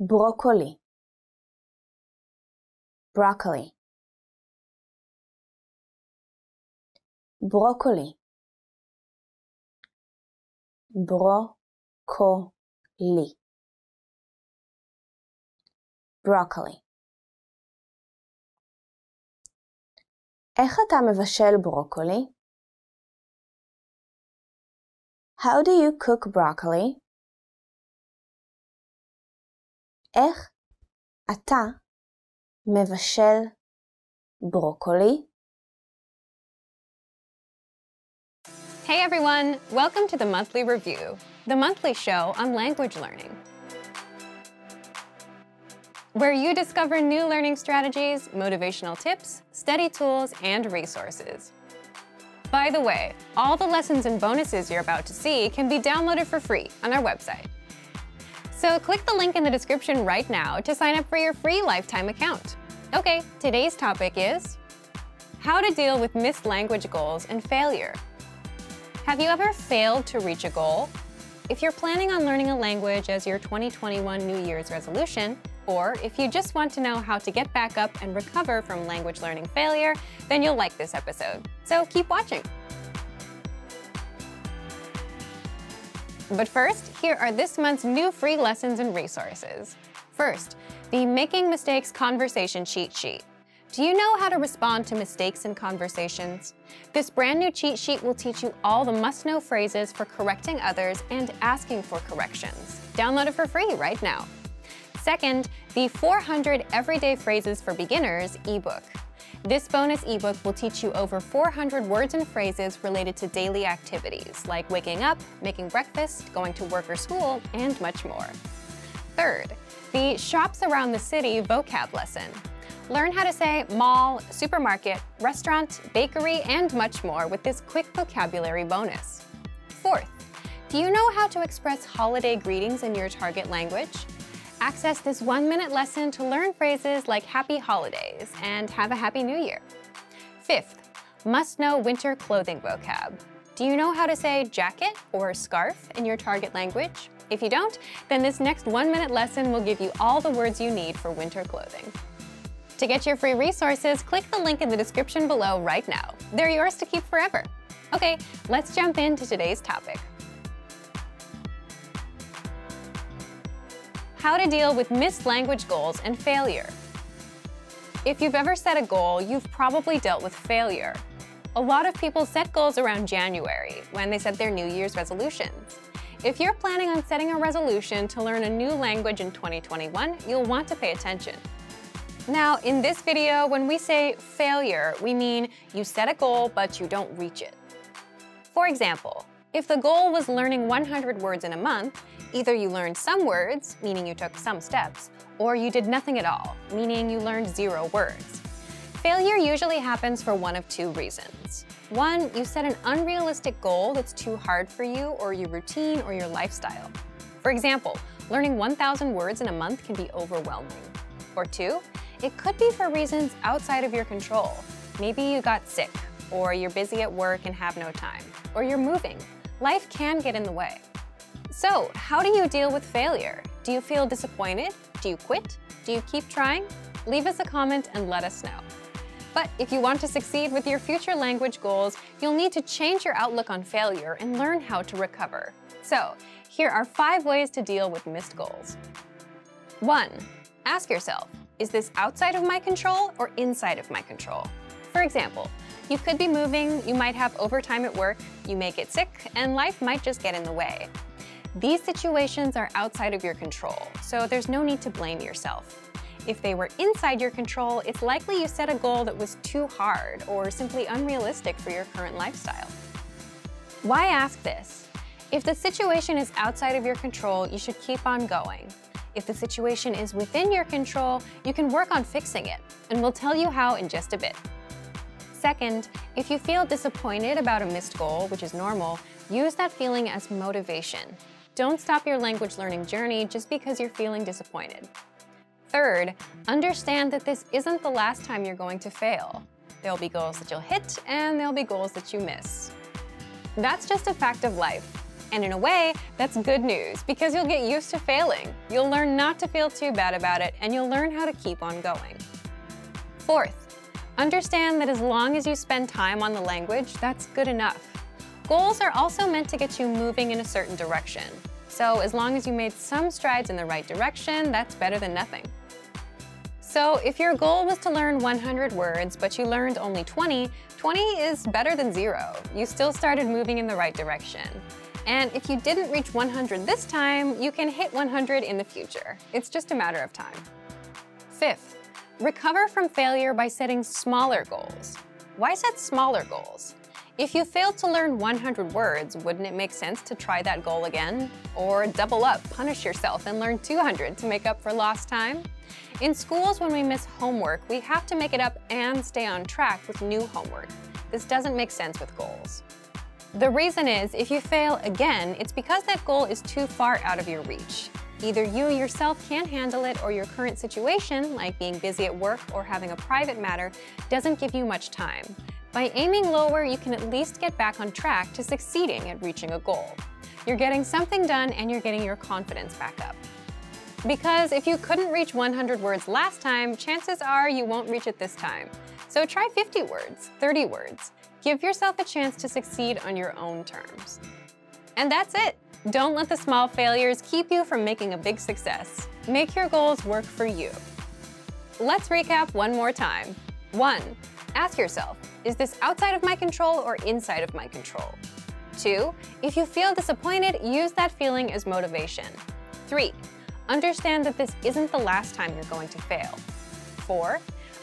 ברוקולי, broccoli, broccoli, broccoli, broccoli. איך אתה מבשל ברוקולי? How do you cook broccoli? איך אתה מבשל ברוקולי? Hey everyone, welcome to the monthly review, the monthly show on language learning, where you discover new learning strategies, motivational tips, study tools, and resources. By the way, all the lessons and bonuses you're about to see can be downloaded for free on our website. So click the link in the description right now to sign up for your free lifetime account. Okay, today's topic is how to deal with missed language goals and failure. Have you ever failed to reach a goal? If you're planning on learning a language as your 2021 New Year's resolution, or if you just want to know how to get back up and recover from language learning failure, then you'll like this episode. So keep watching. But first, here are this month's new free lessons and resources. First, the Making Mistakes Conversation Cheat Sheet. Do you know how to respond to mistakes in conversations? This brand new cheat sheet will teach you all the must-know phrases for correcting others and asking for corrections. Download it for free right now. Second, the 400 Everyday Phrases for Beginners ebook. This bonus ebook will teach you over 400 words and phrases related to daily activities like waking up, making breakfast, going to work or school, and much more. Third, the Shops Around the City vocab lesson. Learn how to say mall, supermarket, restaurant, bakery, and much more with this quick vocabulary bonus. Fourth, do you know how to express holiday greetings in your target language? Access this 1-minute lesson to learn phrases like happy holidays and have a happy new year. Fifth, must-know winter clothing vocab. Do you know how to say jacket or scarf in your target language? If you don't, then this next 1-minute lesson will give you all the words you need for winter clothing. To get your free resources, click the link in the description below right now. They're yours to keep forever. Okay, let's jump into today's topic. How to deal with missed language goals and failure. If you've ever set a goal, you've probably dealt with failure. A lot of people set goals around January, when they set their New Year's resolutions. If you're planning on setting a resolution to learn a new language in 2021, you'll want to pay attention. Now, in this video, when we say failure, we mean you set a goal, but you don't reach it. For example, if the goal was learning 100 words in a month, either you learned some words, meaning you took some steps, or you did nothing at all, meaning you learned 0 words. Failure usually happens for one of two reasons. One, you set an unrealistic goal that's too hard for you or your routine or your lifestyle. For example, learning 1,000 words in a month can be overwhelming. Or two, it could be for reasons outside of your control. Maybe you got sick, or you're busy at work and have no time, or you're moving. Life can get in the way. So, how do you deal with failure? Do you feel disappointed? Do you quit? Do you keep trying? Leave us a comment and let us know. But if you want to succeed with your future language goals, you'll need to change your outlook on failure and learn how to recover. So, here are 5 ways to deal with missed goals. 1. Ask yourself, is this outside of my control or inside of my control? For example, you could be moving, you might have overtime at work, you may get sick, and life might just get in the way. These situations are outside of your control, so there's no need to blame yourself. If they were inside your control, it's likely you set a goal that was too hard or simply unrealistic for your current lifestyle. Why ask this? If the situation is outside of your control, you should keep on going. If the situation is within your control, you can work on fixing it, and we'll tell you how in just a bit. Second, if you feel disappointed about a missed goal, which is normal, use that feeling as motivation. Don't stop your language learning journey just because you're feeling disappointed. Third, understand that this isn't the last time you're going to fail. There'll be goals that you'll hit, and there'll be goals that you miss. That's just a fact of life. And in a way, that's good news, because you'll get used to failing. You'll learn not to feel too bad about it, and you'll learn how to keep on going. Fourth, understand that as long as you spend time on the language, that's good enough. Goals are also meant to get you moving in a certain direction. So as long as you made some strides in the right direction, that's better than nothing. So if your goal was to learn 100 words, but you learned only 20, 20 is better than zero. You still started moving in the right direction. And if you didn't reach 100 this time, you can hit 100 in the future. It's just a matter of time. Fifth, recover from failure by setting smaller goals. Why set smaller goals? If you failed to learn 100 words, wouldn't it make sense to try that goal again? Or double up, punish yourself, and learn 200 to make up for lost time? In schools, when we miss homework, we have to make it up and stay on track with new homework. This doesn't make sense with goals. The reason is, if you fail again, it's because that goal is too far out of your reach. Either you yourself can't handle it, or your current situation, like being busy at work or having a private matter, doesn't give you much time. By aiming lower, you can at least get back on track to succeeding at reaching a goal. You're getting something done, and you're getting your confidence back up. Because if you couldn't reach 100 words last time, chances are you won't reach it this time. So try 50 words, 30 words. Give yourself a chance to succeed on your own terms. And that's it. Don't let the small failures keep you from making a big success. Make your goals work for you. Let's recap one more time. 1. Ask yourself, is this outside of my control or inside of my control? 2. If you feel disappointed, use that feeling as motivation. 3. Understand that this isn't the last time you're going to fail. 4.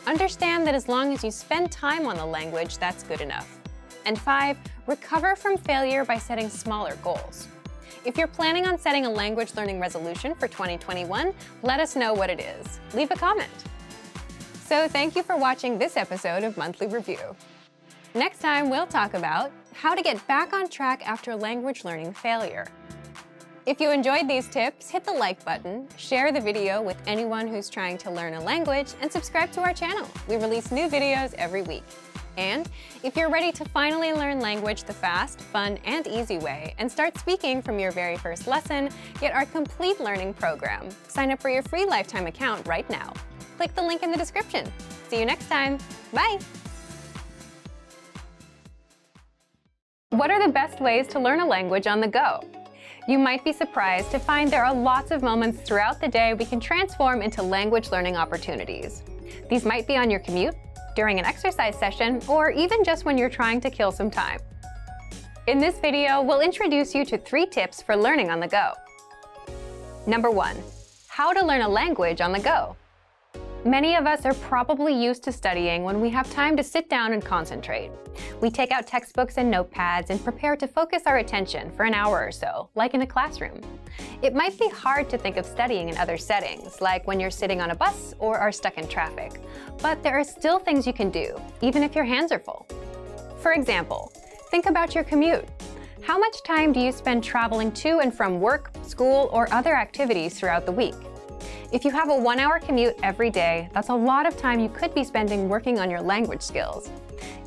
Understand that as long as you spend time on the language, that's good enough. And 5, recover from failure by setting smaller goals. If you're planning on setting a language learning resolution for 2021, let us know what it is. Leave a comment. So thank you for watching this episode of Monthly Review. Next time, we'll talk about how to get back on track after language learning failure. If you enjoyed these tips, hit the like button, share the video with anyone who's trying to learn a language, and subscribe to our channel. We release new videos every week. And if you're ready to finally learn language the fast, fun, and easy way, and start speaking from your very first lesson, get our complete learning program. Sign up for your free lifetime account right now. Click the link in the description. See you next time. Bye. What are the best ways to learn a language on the go? You might be surprised to find there are lots of moments throughout the day we can transform into language learning opportunities. These might be on your commute, during an exercise session, or even just when you're trying to kill some time. In this video, we'll introduce you to 3 tips for learning on the go. Number 1, how to learn a language on the go. Many of us are probably used to studying when we have time to sit down and concentrate. We take out textbooks and notepads and prepare to focus our attention for an hour or so, like in a classroom. It might be hard to think of studying in other settings, like when you're sitting on a bus or are stuck in traffic. But there are still things you can do, even if your hands are full. For example, think about your commute. How much time do you spend traveling to and from work, school, or other activities throughout the week? If you have a 1-hour commute every day, that's a lot of time you could be spending working on your language skills.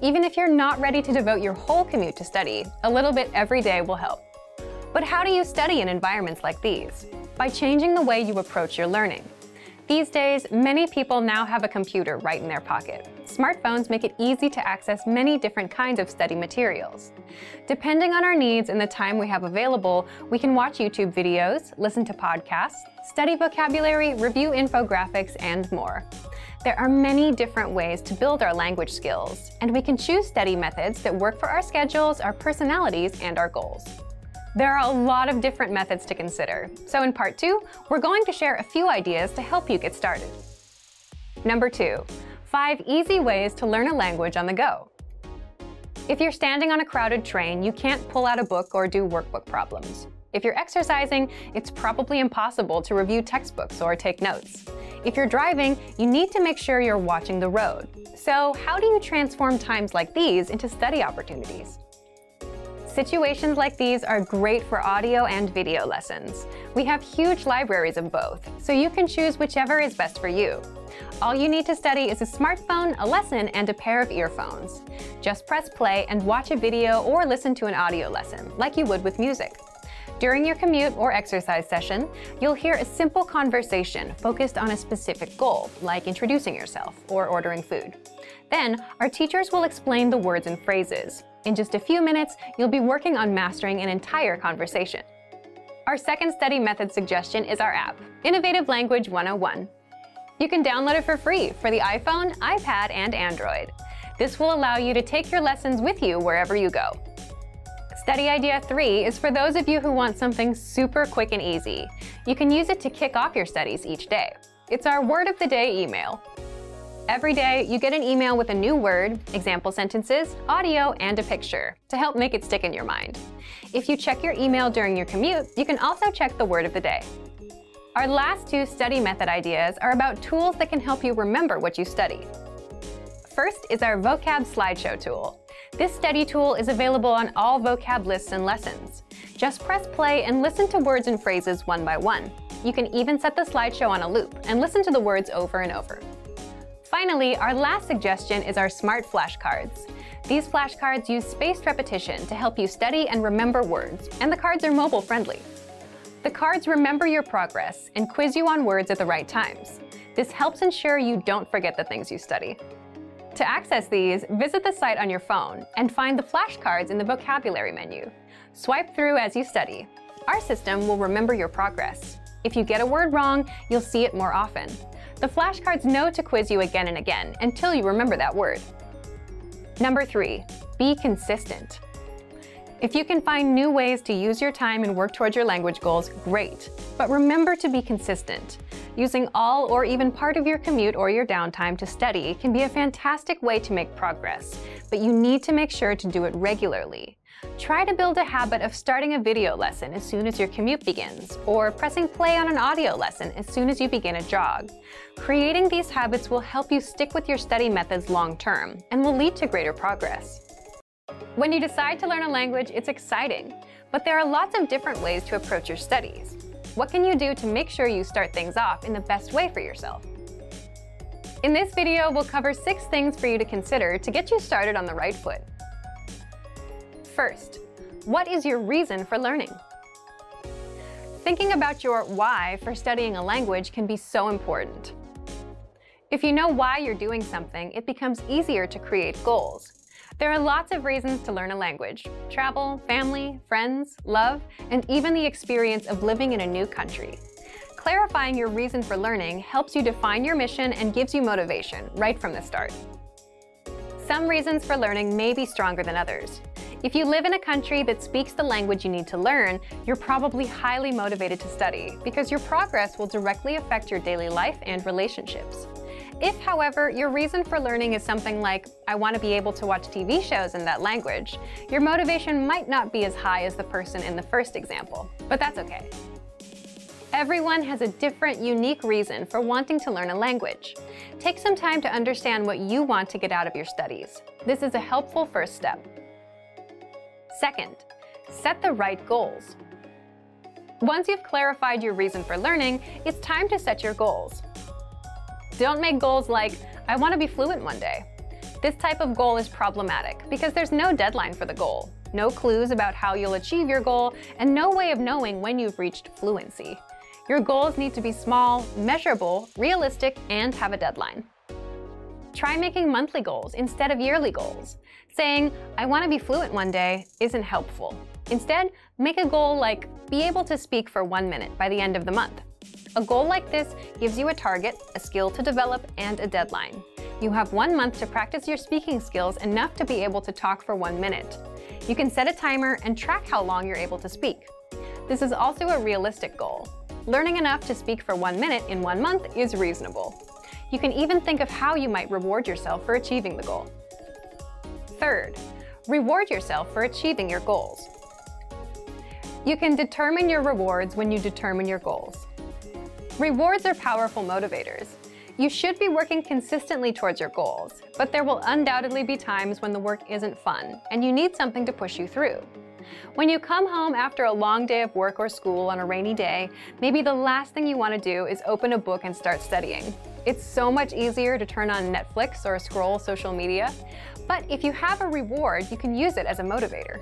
Even if you're not ready to devote your whole commute to study, a little bit every day will help. But how do you study in environments like these? By changing the way you approach your learning. These days, many people now have a computer right in their pocket. Smartphones make it easy to access many different kinds of study materials. Depending on our needs and the time we have available, we can watch YouTube videos, listen to podcasts, study vocabulary, review infographics, and more. There are many different ways to build our language skills, and we can choose study methods that work for our schedules, our personalities, and our goals. There are a lot of different methods to consider, so in part 2, we're going to share a few ideas to help you get started. Number 2, 5 easy ways to learn a language on the go. If you're standing on a crowded train, you can't pull out a book or do workbook problems. If you're exercising, it's probably impossible to review textbooks or take notes. If you're driving, you need to make sure you're watching the road. So how do you transform times like these into study opportunities? Situations like these are great for audio and video lessons. We have huge libraries of both, so you can choose whichever is best for you. All you need to study is a smartphone, a lesson, and a pair of earphones. Just press play and watch a video or listen to an audio lesson, like you would with music. During your commute or exercise session, you'll hear a simple conversation focused on a specific goal, like introducing yourself or ordering food. Then, our teachers will explain the words and phrases. In just a few minutes, you'll be working on mastering an entire conversation. Our second study method suggestion is our app, Innovative Language 101. You can download it for free for the iPhone, iPad, and Android. This will allow you to take your lessons with you wherever you go. Study idea 3 is for those of you who want something super quick and easy. You can use it to kick off your studies each day. It's our word of the day email. Every day, you get an email with a new word, example sentences, audio, and a picture to help make it stick in your mind. If you check your email during your commute, you can also check the word of the day. Our last two study method ideas are about tools that can help you remember what you study. First is our vocab slideshow tool. This study tool is available on all vocab lists and lessons. Just press play and listen to words and phrases one by one. You can even set the slideshow on a loop and listen to the words over and over. Finally, our last suggestion is our smart flashcards. These flashcards use spaced repetition to help you study and remember words, and the cards are mobile friendly. The cards remember your progress and quiz you on words at the right times. This helps ensure you don't forget the things you study. To access these, visit the site on your phone and find the flashcards in the vocabulary menu. Swipe through as you study. Our system will remember your progress. If you get a word wrong, you'll see it more often. The flashcards know to quiz you again and again until you remember that word. Number 3, be consistent. If you can find new ways to use your time and work towards your language goals, great. But remember to be consistent. Using all or even part of your commute or your downtime to study can be a fantastic way to make progress, but you need to make sure to do it regularly. Try to build a habit of starting a video lesson as soon as your commute begins, or pressing play on an audio lesson as soon as you begin a jog. Creating these habits will help you stick with your study methods long term and will lead to greater progress. When you decide to learn a language, it's exciting, but there are lots of different ways to approach your studies. What can you do to make sure you start things off in the best way for yourself? In this video, we'll cover 6 things for you to consider to get you started on the right foot. First, what is your reason for learning? Thinking about your why for studying a language can be so important. If you know why you're doing something, it becomes easier to create goals. There are lots of reasons to learn a language: travel, family, friends, love, and even the experience of living in a new country. Clarifying your reason for learning helps you define your mission and gives you motivation right from the start. Some reasons for learning may be stronger than others. If you live in a country that speaks the language you need to learn, you're probably highly motivated to study because your progress will directly affect your daily life and relationships. If, however, your reason for learning is something like, I want to be able to watch TV shows in that language, your motivation might not be as high as the person in the first example, but that's okay. Everyone has a different, unique reason for wanting to learn a language. Take some time to understand what you want to get out of your studies. This is a helpful first step. Second, set the right goals. Once you've clarified your reason for learning, it's time to set your goals. Don't make goals like, I want to be fluent one day. This type of goal is problematic because there's no deadline for the goal, no clues about how you'll achieve your goal, and no way of knowing when you've reached fluency. Your goals need to be small, measurable, realistic, and have a deadline. Try making monthly goals instead of yearly goals. Saying, I want to be fluent one day isn't helpful. Instead, make a goal like, be able to speak for 1 minute by the end of the month. A goal like this gives you a target, a skill to develop, and a deadline. You have 1 month to practice your speaking skills enough to be able to talk for 1 minute. You can set a timer and track how long you're able to speak. This is also a realistic goal. Learning enough to speak for 1 minute in 1 month is reasonable. You can even think of how you might reward yourself for achieving the goal. Third, reward yourself for achieving your goals. You can determine your rewards when you determine your goals. Rewards are powerful motivators. You should be working consistently towards your goals, but there will undoubtedly be times when the work isn't fun and you need something to push you through. When you come home after a long day of work or school on a rainy day, maybe the last thing you want to do is open a book and start studying. It's so much easier to turn on Netflix or scroll social media. But if you have a reward, you can use it as a motivator.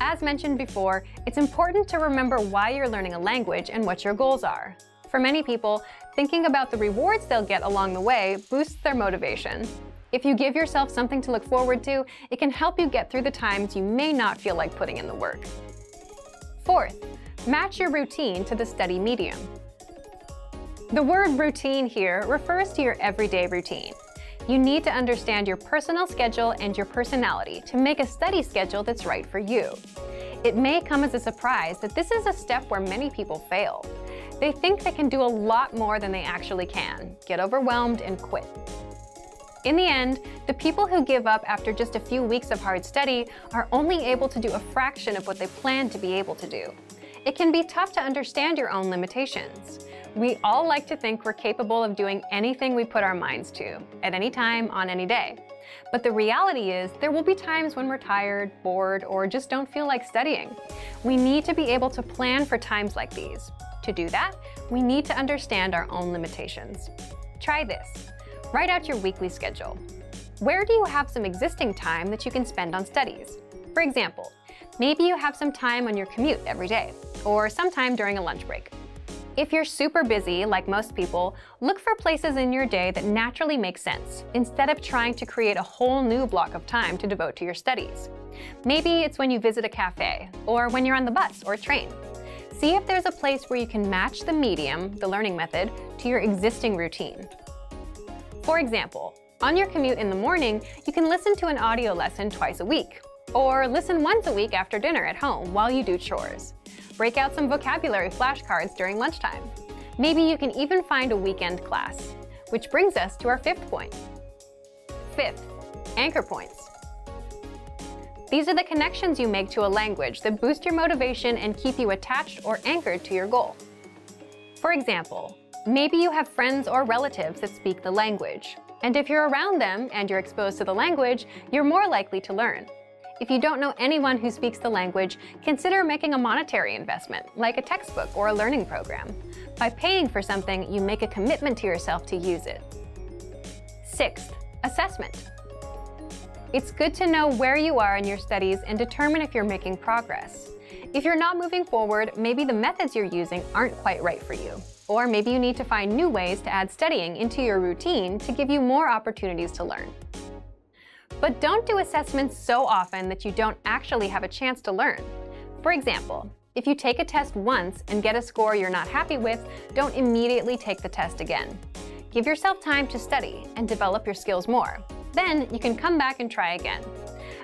As mentioned before, it's important to remember why you're learning a language and what your goals are. For many people, thinking about the rewards they'll get along the way boosts their motivation. If you give yourself something to look forward to, it can help you get through the times you may not feel like putting in the work. Fourth, match your routine to the study medium. The word routine here refers to your everyday routine. You need to understand your personal schedule and your personality to make a study schedule that's right for you. It may come as a surprise that this is a step where many people fail. They think they can do a lot more than they actually can, get overwhelmed, and quit. In the end, the people who give up after just a few weeks of hard study are only able to do a fraction of what they planned to be able to do. It can be tough to understand your own limitations. We all like to think we're capable of doing anything we put our minds to, at any time, on any day. But the reality is, there will be times when we're tired, bored, or just don't feel like studying. We need to be able to plan for times like these. To do that, we need to understand our own limitations. Try this. Write out your weekly schedule. Where do you have some existing time that you can spend on studies? For example, maybe you have some time on your commute every day, or sometime during a lunch break. If you're super busy, like most people, look for places in your day that naturally make sense, instead of trying to create a whole new block of time to devote to your studies. Maybe it's when you visit a cafe, or when you're on the bus or train. See if there's a place where you can match the medium, the learning method, to your existing routine. For example, on your commute in the morning, you can listen to an audio lesson twice a week, or listen once a week after dinner at home while you do chores. Break out some vocabulary flashcards during lunchtime. Maybe you can even find a weekend class, which brings us to our fifth point. Fifth, anchor points. These are the connections you make to a language that boost your motivation and keep you attached or anchored to your goal. For example, maybe you have friends or relatives that speak the language, and if you're around them and you're exposed to the language, you're more likely to learn. If you don't know anyone who speaks the language, consider making a monetary investment, like a textbook or a learning program. By paying for something, you make a commitment to yourself to use it. Sixth, assessment. It's good to know where you are in your studies and determine if you're making progress. If you're not moving forward, maybe the methods you're using aren't quite right for you. Or maybe you need to find new ways to add studying into your routine to give you more opportunities to learn. But don't do assessments so often that you don't actually have a chance to learn. For example, if you take a test once and get a score you're not happy with, don't immediately take the test again. Give yourself time to study and develop your skills more. Then you can come back and try again.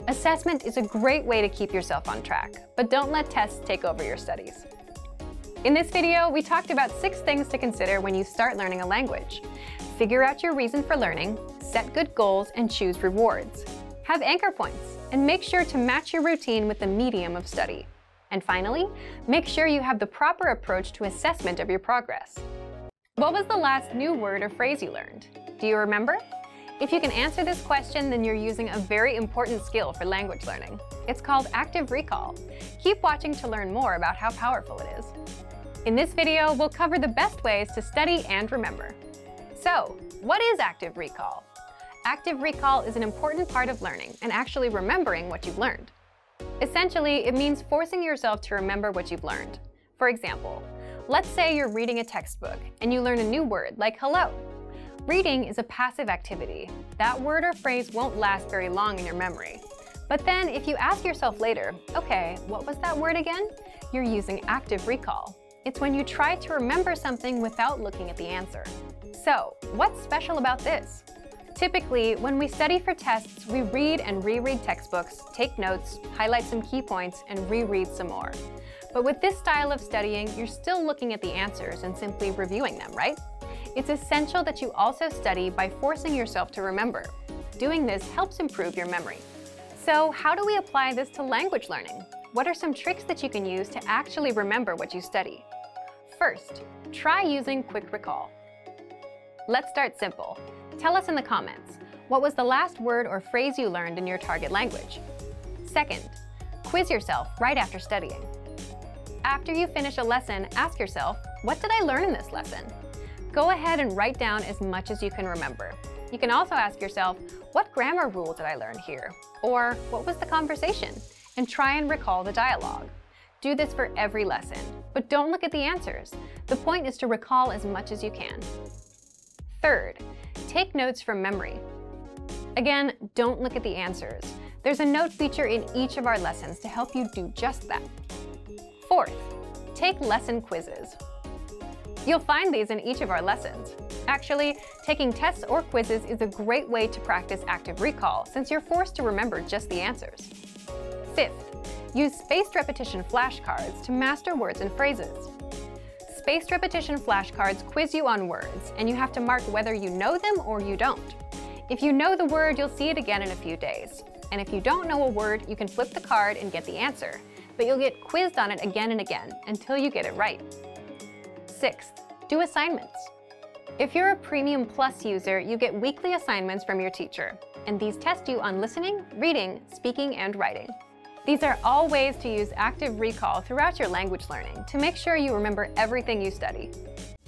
Assessment is a great way to keep yourself on track, but don't let tests take over your studies. In this video, we talked about 6 things to consider when you start learning a language. Figure out your reason for learning, set good goals, and choose rewards. Have anchor points, and make sure to match your routine with the medium of study. And finally, make sure you have the proper approach to assessment of your progress. What was the last new word or phrase you learned? Do you remember? If you can answer this question, then you're using a very important skill for language learning. It's called active recall. Keep watching to learn more about how powerful it is. In this video, we'll cover the best ways to study and remember. So, what is active recall? Active recall is an important part of learning and actually remembering what you've learned. Essentially, it means forcing yourself to remember what you've learned. For example, let's say you're reading a textbook and you learn a new word like hello. Reading is a passive activity. That word or phrase won't last very long in your memory. But then if you ask yourself later, okay, what was that word again? You're using active recall. It's when you try to remember something without looking at the answer. So, what's special about this? Typically, when we study for tests, we read and reread textbooks, take notes, highlight some key points, and reread some more. But with this style of studying, you're still looking at the answers and simply reviewing them, right? It's essential that you also study by forcing yourself to remember. Doing this helps improve your memory. So, how do we apply this to language learning? What are some tricks that you can use to actually remember what you study? First, try using quick recall. Let's start simple. Tell us in the comments, what was the last word or phrase you learned in your target language? Second, Quiz yourself right after studying. After you finish a lesson, ask yourself, what did I learn in this lesson? Go ahead and write down as much as you can remember. You can also ask yourself, what grammar rule did I learn here? Or what was the conversation? And try and recall the dialogue. Do this for every lesson, but don't look at the answers. The point is to recall as much as you can. Third, take notes from memory. Again, don't look at the answers. There's a note feature in each of our lessons to help you do just that. Fourth, take lesson quizzes. You'll find these in each of our lessons. Actually, taking tests or quizzes is a great way to practice active recall since you're forced to remember just the answers. Fifth, use spaced repetition flashcards to master words and phrases. Spaced repetition flashcards quiz you on words, and you have to mark whether you know them or you don't. If you know the word, you'll see it again in a few days. And if you don't know a word, you can flip the card and get the answer, but you'll get quizzed on it again and again until you get it right. Sixth, do assignments. If you're a Premium Plus user, you get weekly assignments from your teacher, and these test you on listening, reading, speaking, and writing. These are all ways to use active recall throughout your language learning to make sure you remember everything you study.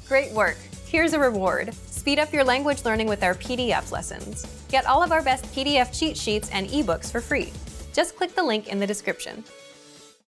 Great work! Here's a reward. Speed up your language learning with our PDF lessons. Get all of our best PDF cheat sheets and ebooks for free. Just click the link in the description.